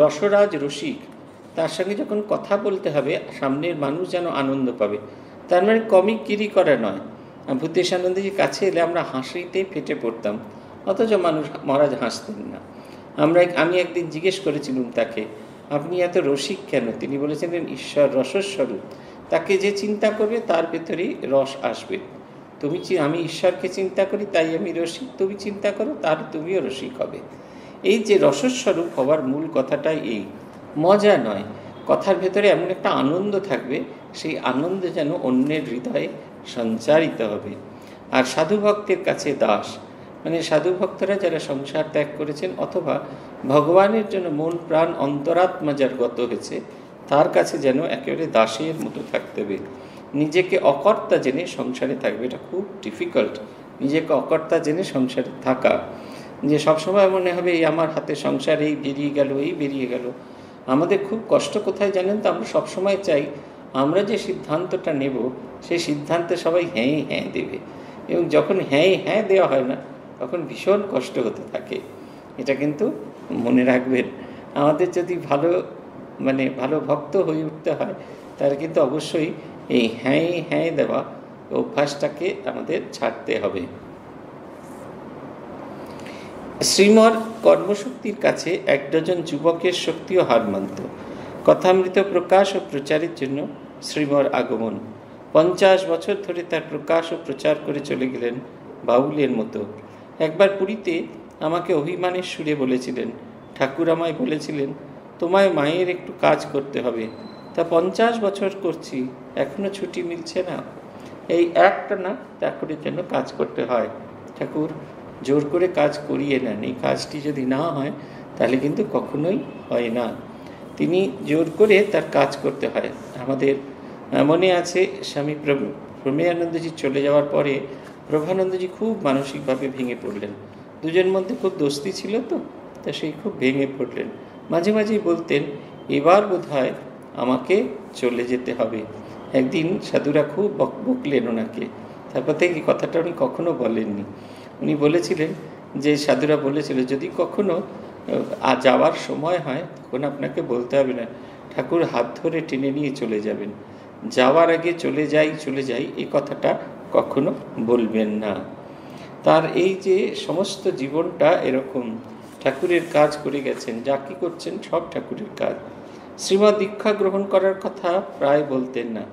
রসরাজ রসিক, তার সঙ্গে যখন কথা বলতে হবে সামনের মানুষ যেন আনন্দ পাবে, তার মানে কমিক গিরি করা নয়। ভূতেশ আনন্দজির কাছে এলে আমরা হাসিতে ফেটে পড়তাম, অথচ মানুষ মহারাজ হাসতেন না। আমরা আমি একদিন জিজ্ঞেস করেছিলাম তাকে, আপনি এত রসিক কেন? তিনি বলেছিলেন ঈশ্বর রসস্বরূপ, তাকে যে চিন্তা করবে তার ভেতরেই রস আসবে। তুমি আমি ঈশ্বরকে চিন্তা করি তাই আমি রসিক, তুমি চিন্তা করো তার তুমিও রসিক হবে। এই যে রসস্বরূপ হওয়ার মূল কথাটাই এই, মজা নয়, কথার ভেতরে এমন একটা আনন্দ থাকবে, সেই আনন্দ যেন অন্যের হৃদয়ে সঞ্চারিত হবে। আর সাধুভক্তের কাছে দাস, মানে সাধুভক্তরা যারা সংসার ত্যাগ করেছেন অথবা ভগবানের জন্য মন প্রাণ অন্তরাত্মা যার গত হয়েছে, তার কাছে যেন একেবারে দাসের মতো থাকতে হবে। নিজেকে অকর্তা জেনে সংসারে থাকবে, এটা খুব ডিফিকাল্ট। নিজেকে অকর্তা জেনে সংসারে থাকা, যে সবসময় মনে হবে এই আমার হাতে সংসার, এই বেরিয়ে গেল এই বেরিয়ে গেল। আমাদের খুব কষ্ট কোথায় জানেন তো, আমরা সবসময় চাই আমরা যে সিদ্ধান্তটা নেব সেই সিদ্ধান্তে সবাই হ্যাঁ হ্যাঁ দেবে, এবং যখন হ্যাঁ হ্যাঁ দেওয়া হয় না তখন ভীষণ কষ্ট হতে থাকে। এটা কিন্তু মনে রাখবেন। আমাদের যদি ভালো মানে ভালো ভক্ত হয়ে উঠতে হয় তাহলে কিন্তু অবশ্যই এই হ্যাঁ হ্যাঁ দেওয়া অভ্যাসটাকে আমাদের ছাড়তে হবে। শ্রীমর কর্মশক্তির কাছে এক ডজন যুবকের শক্তিও হার মানত। কথামৃত প্রকাশ ও প্রচারের জন্য শ্রীমর আগমন। পঞ্চাশ বছর ধরে তার প্রকাশ ও প্রচার করে চলে গেলেন বাউলের মতো। একবার পুরীতে আমাকে অভিমানের সুরে বলেছিলেন, ঠাকুর আমায় বলেছিলেন তোমায় মায়ের একটু কাজ করতে হবে, তা পঞ্চাশ বছর করছি এখনো ছুটি মিলছে না, এই একটা না ঠাকুরের জন্য কাজ করতে হয়, ঠাকুর জোর করে কাজ করিয়ে নেন, এই কাজটি যদি না হয় তাহলে কিন্তু কখনোই হয় না, তিনি জোর করে তার কাজ করতে হয়। আমাদের মনে আছে স্বামী প্রমেয়ানন্দজি চলে যাওয়ার পরে প্রভানন্দজি খুব মানসিকভাবে ভেঙে পড়লেন। দুজন মধ্যে খুব দোস্তি ছিল তো, তা সেই খুব ভেঙে পড়লেন। মাঝে মাঝেই বলতেন এবার বোধ হয় আমাকে চলে যেতে হবে। একদিন সাধুরা খুব বকলেন ওনাকে, তারপর থেকে কথাটা উনি কখনো বলেননি। উনি বলেছিলেন যে সাধুরা বলেছিল যদি কখনো যাওয়ার সময় হয় তখন আপনাকে বলতে হবে না, ঠাকুর হাত ধরে টেনে নিয়ে চলে যাবেন, যাওয়ার আগে চলে যাই চলে যাই এই কথাটা কখনো বলবেন না। তার এই যে সমস্ত জীবনটা এরকম ঠাকুরের কাজ করে গেছেন, যা কি করছেন সব ঠাকুরের কাজ। শ্রীমৎ দীক্ষা গ্রহণ করার কথা প্রায় বলতেন না,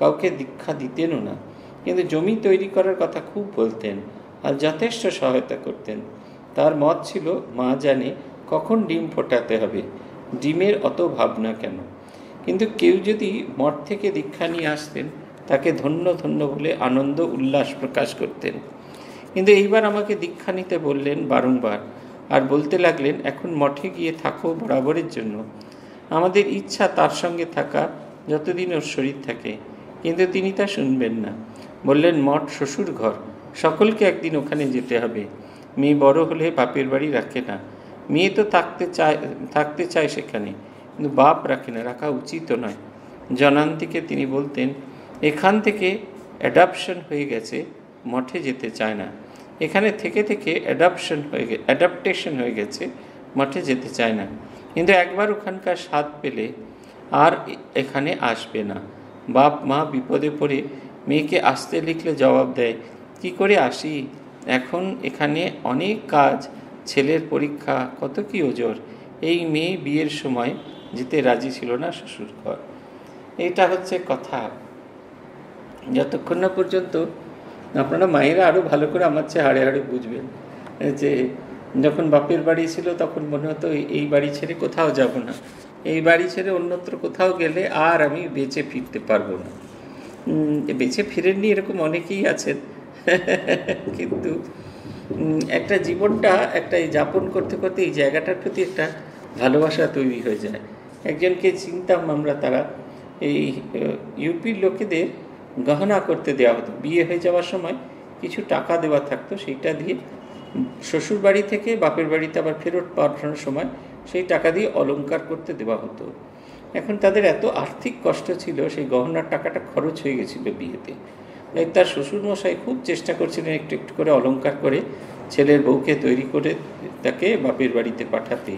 কাউকে দীক্ষা দিতেনও না, কিন্তু জমি তৈরি করার কথা খুব বলতেন আর যথেষ্ট সহায়তা করতেন। তার মত ছিল মা জানে কখন ডিম ফোটাতে হবে, ডিমের অত ভাবনা কেন। কিন্তু কেউ যদি মঠ থেকে দীক্ষা নিয়ে আসতেন তাকে ধন্য ধন্য বলে আনন্দ উল্লাস প্রকাশ করতেন। কিন্তু এইবার আমাকে দীক্ষা নিতে বললেন বারংবার, আর বলতে লাগলেন এখন মঠে গিয়ে থাকো বরাবরের জন্য। আমাদের ইচ্ছা তার সঙ্গে থাকা যতদিন ওর শরীর থাকে, কিন্তু তিনি তা শুনবেন না। বললেন মঠ শ্বশুর ঘর, সকলকে একদিন ওখানে যেতে হবে, মেয়ে বড় হলে বাপের বাড়ি রাখে না, মেয়ে তো থাকতে চায় থাকতে চায় সেখানে, কিন্তু বাপ রাখে না, রাখা উচিত নয়। জনান্তিকে তিনি বলতেন এখান থেকে অ্যাডাপশন হয়ে গেছে, মঠে যেতে চায় না, এখানে থেকে থেকে অ্যাডাপশন হয়ে গেছে অ্যাডাপটেশন হয়ে গেছে, মঠে যেতে চায় না, কিন্তু একবার ওখানকার স্বাদ পেলে আর এখানে আসবে না। বাপ মা বিপদে পড়ে মেয়েকে আসতে লিখলে জবাব দেয় কি করে আসি, এখন এখানে অনেক কাজ, ছেলের পরীক্ষা, কত কি ওজোর। এই মেয়ে বিয়ের সময় যেতে রাজি ছিল না শ্বশুর ঘর। এটা হচ্ছে কথা। যতক্ষণ না পর্যন্ত আপনারা মায়েরা আরও ভালো করে আমার চেয়ে হাড়ে হাড়ে বুঝবেন যে যখন বাপের বাড়ি ছিল তখন মনে হতো এই বাড়ি ছেড়ে কোথাও যাব না, এই বাড়ি ছেড়ে অন্যত্র কোথাও গেলে আর আমি বেঁচে ফিরতে পারবো না। বেঁচে ফিরেননি এরকম অনেকেই আছেন, কিন্তু একটা জীবনটা একটা যাপন করতে করতে এই জায়গাটার প্রতি একটা ভালোবাসা তৈরি হয়ে যায়। একজনকে চিনতাম আমরা, তারা এই ইউপির লোকেদের গহনা করতে দেওয়া হতো, বিয়ে হয়ে যাওয়ার সময় কিছু টাকা দেওয়া থাকতো, সেইটা দিয়ে শ্বশুর বাড়ি থেকে বাপের বাড়িতে আবার ফেরত পাঠানোর সময় সেই টাকা দিয়ে অলংকার করতে দেওয়া হতো। এখন তাদের এত আর্থিক কষ্ট ছিল, সেই গহনার টাকাটা খরচ হয়ে গেছিল বিয়েতে। তাই তার শ্বশুরমশাই খুব চেষ্টা করছিলেন একটু একটু করে অলংকার করে ছেলের বউকে তৈরি করে তাকে বাপের বাড়িতে পাঠাতে,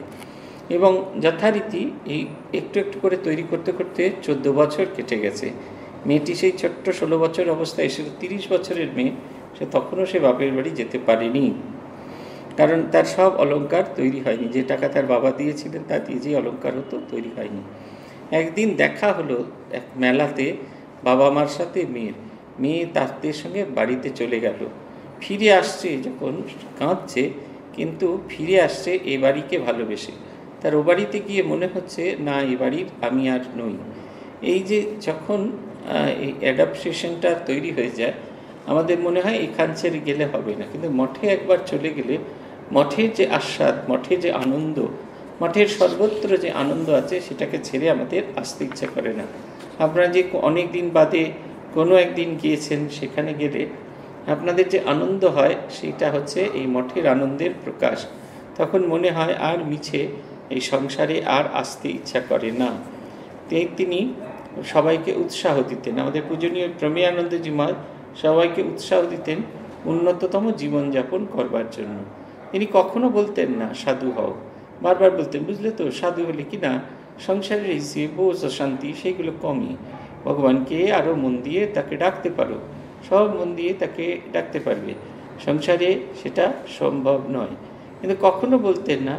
এবং যথারীতি এই একটু একটু করে তৈরি করতে করতে চোদ্দ বছর কেটে গেছে। মেয়েটি সেই ছোট্ট ষোলো বছর অবস্থায় এসে তিরিশ বছরের মেয়ে, সে তখনও সে বাপের বাড়ি যেতে পারেনি, কারণ তার সব অলংকার তৈরি হয়নি। যে টাকা তার বাবা দিয়েছিলেন তা দিয়ে যে অলংকার হতো তৈরি হয়নি। একদিন দেখা হলো এক মেলাতে বাবা মার সাথে মেয়ের, মেয়ে তাদের সঙ্গে বাড়িতে চলে গেল। ফিরে আসছে যখন কাঁদছে, কিন্তু ফিরে আসছে এ বাড়িকে ভালোবেসে। তার ও বাড়িতে গিয়ে মনে হচ্ছে না, এ বাড়ির আমি আর নই। এই যে যখন এই অ্যাডাপটেশনটা তৈরি হয়ে যায়, আমাদের মনে হয় এখান ছেড়ে গেলে হবে না, কিন্তু মঠে একবার চলে গেলে মঠের যে আস্বাদ, মঠে যে আনন্দ, মঠের সর্বত্র যে আনন্দ আছে সেটাকে ছেড়ে আমাদের আসতে ইচ্ছা করে না। আপনারা যে অনেক দিন বাদে কোনো একদিন গিয়েছেন, সেখানে গেলে আপনাদের যে আনন্দ হয় সেটা হচ্ছে এই মঠের আনন্দের প্রকাশ। তখন মনে হয় আর মিছে এই সংসারে আর আসতে ইচ্ছা করে না। তিনি সবাইকে উৎসাহ দিতেন, আমাদের পূজনীয় প্রমেয়ানন্দজি মহারাজ সবাইকে উৎসাহ দিতেন উন্নততম জীবনযাপন করবার জন্য। তিনি কখনো বলতেন না সাধু হও, বারবার বলতেন বুঝলে তো, সাধু হলে কি না সংসারের এই যে বোঝ অশান্তি সেইগুলো কমে, ভগবানকে আরও মন দিয়ে তাকে ডাকতে পারো, সব মন দিয়ে তাকে ডাকতে পারবে। সংসারে সেটা সম্ভব নয়, কিন্তু কখনো বলতেন না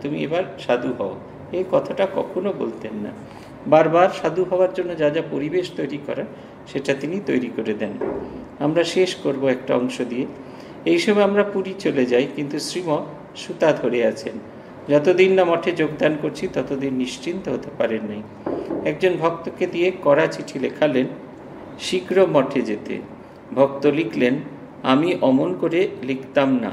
তুমি এবার সাধু হও, এই কথাটা কখনো বলতেন না। বারবার সাধু হওয়ার জন্য যা যা পরিবেশ তৈরি করা সেটা তিনি তৈরি করে দেন। আমরা শেষ করব একটা অংশ দিয়ে। এই সময় আমরা পুরী চলে যাই, কিন্তু শ্রীম সুতা ধরে আছেন। যতদিন না মঠে যোগদান করছি ততদিন নিশ্চিন্ত হতে পারেন নাই। একজন ভক্তকে দিয়ে কড়া চিঠি লেখালেন শীঘ্র মঠে যেতে। ভক্ত লিখলেন, আমি অমন করে লিখতাম না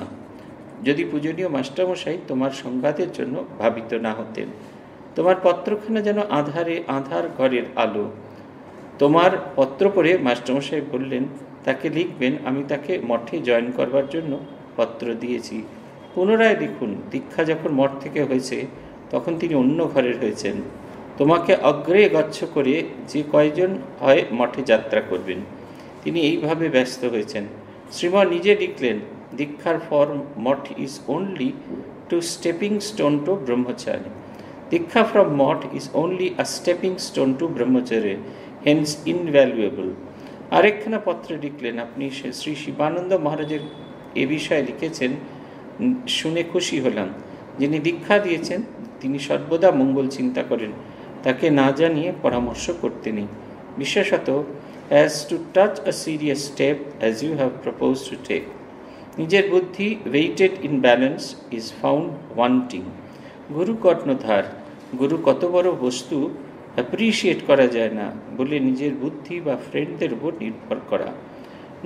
যদি পূজনীয় মাস্টারমশাই তোমার সংবাদের জন্য ভাবিত না হতেন। তোমার পত্রখানা যেন আধারে আধার ঘরের আলো। তোমার পত্র পড়ে মাস্টারমশাই বললেন তাকে লিখবেন, আমি তাকে মঠে জয়েন করবার জন্য পত্র দিয়েছি। পুনরায় লিখুন, দীক্ষা যখন মঠ থেকে হয়েছে তখন তিনি অন্য ঘরের হয়েছেন। তোমাকে অগ্রে গচ্ছ করে যে কয়জন হয় মঠে যাত্রা করবেন। তিনি এইভাবে ব্যস্ত হয়েছেন। শ্রীম নিজে লিখলেন, দীক্ষার from Math is only to stepping stone to Brahmachari. Dikha from Mott is only a stepping stone to Brahmacharya, hence invaluable. আরেকখানা পত্রে লিখলেন, আপনি শ্রী শিবানন্দ মহারাজের এ বিষয়ে লিখেছেন শুনে খুশি হলাম। যিনি দীক্ষা দিয়েছেন তিনি সর্বদা মঙ্গল চিন্তা করেন, তাকে না জানিয়ে পরামর্শ করতে নেই। বিশেষত as to touch a serious step as you have proposed to take. নিজের বুদ্ধি weighted in balance is found wanting. গুরু কর্ণধার, গুরু কত বড় বস্তু অ্যাপ্রিসিয়েট করা যায় না বলে নিজের বুদ্ধি বা ফ্রেন্ডদের উপর নির্ভর করা।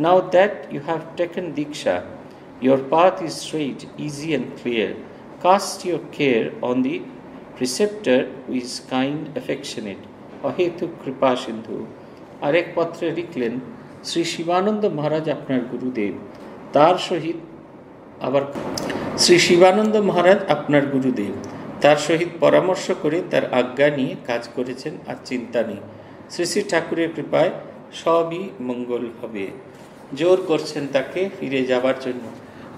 Now that you have taken diksha, your path is straight, easy and clear. Cast your care on the preceptor who is kind, affectionate, অহেতুক কৃপা সিন্ধু। আরেক পত্রে লিখলেন, শ্রী শিবানন্দ মহারাজ আপনার গুরুদেব, তার সহিত আবার শ্রী শিবানন্দ মহারাজ আপনার গুরুদেব তার সহিত পরামর্শ করে তার আজ্ঞা নিয়ে কাজ করেছেন, আর চিন্তা নেই। শ্রী শ্রী ঠাকুরের কৃপায় সবই মঙ্গল হবে। জোর করছেন তাকে ফিরে যাবার জন্য,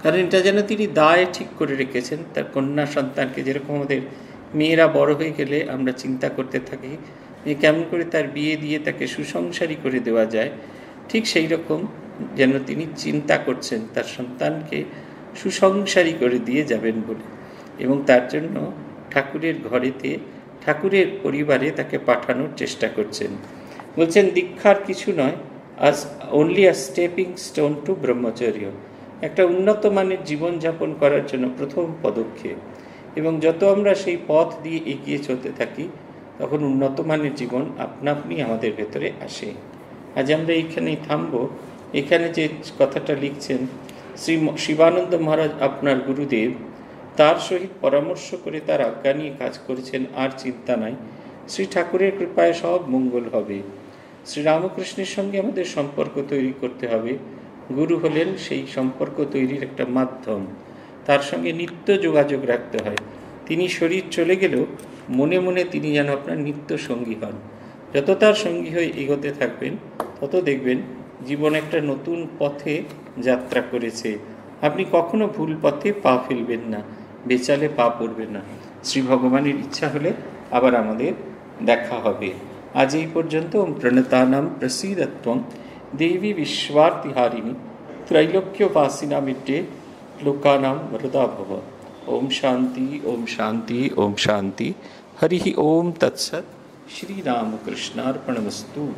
কারণ এটা যেন তিনি দায় ঠিক করে রেখেছেন তার কন্যা সন্তানকে। যেরকম আমাদের মেয়েরা বড় হয়ে গেলে আমরা চিন্তা করতে থাকি যে কেমন করে তার বিয়ে দিয়ে তাকে সুসংসারী করে দেওয়া যায়, ঠিক সেই রকম যেন তিনি চিন্তা করছেন তার সন্তানকে সুসংসারী করে দিয়ে যাবেন বলে, এবং তার জন্য ঠাকুরের ঘরেতে ঠাকুরের পরিবারে তাকে পাঠানোর চেষ্টা করছেন। বলছেন দীক্ষার কিছু নয়, আজ only a stepping stone to ব্রহ্মচর্য, একটা উন্নত মানের জীবনযাপন করার জন্য প্রথম পদক্ষেপ। এবং যত আমরা সেই পথ দিয়ে এগিয়ে চলতে থাকি তখন উন্নত মানের জীবন আপনা আপনি আমাদের ভেতরে আসে। আজ আমরা এইখানেই থামব। এখানে যে কথাটা লিখছেন, শ্রী শিবানন্দ মহারাজ আপনার গুরুদেব তার সহিত পরামর্শ করে তার আজ্ঞা নিয়ে কাজ করেছেন, আর চিন্তা নাই। শ্রী ঠাকুরের কৃপায় সব মঙ্গল হবে। শ্রী রামকৃষ্ণের সঙ্গে আমাদের সম্পর্ক তৈরি করতে হবে, गुरु हलें सेई सम्पर्क तैरिर एकटा माध्यम, तार संगे नित्य जोगाजोग राखते हय। तिनि शरीर चले गेलेও मने मने तिनि जेन आपनार नित्य संगी हन। जत तार संगी हये एगोते थाकबेन तत देखबेन जीवन एकटा नतून पथे यात्रा करेছে। आपनि कखनो भूल पथे पा फेलबेन ना, बेचाले पा पड़बे ना। श्री भगवानेर इच्छा हले आबार आमादेर देखा हबे। आज एई पर्यन्त। ओम प्रणतानां प्रसीदत्वं देवी विश्वार्तिहारिणी त्रैलोक्यवासिनां मित्रे लोकानां वरदा भव। ओम शांति ओम शांति ओम शांति। हरिः ओम तत्सत्। श्री रामकृष्णार्पणमस्तु।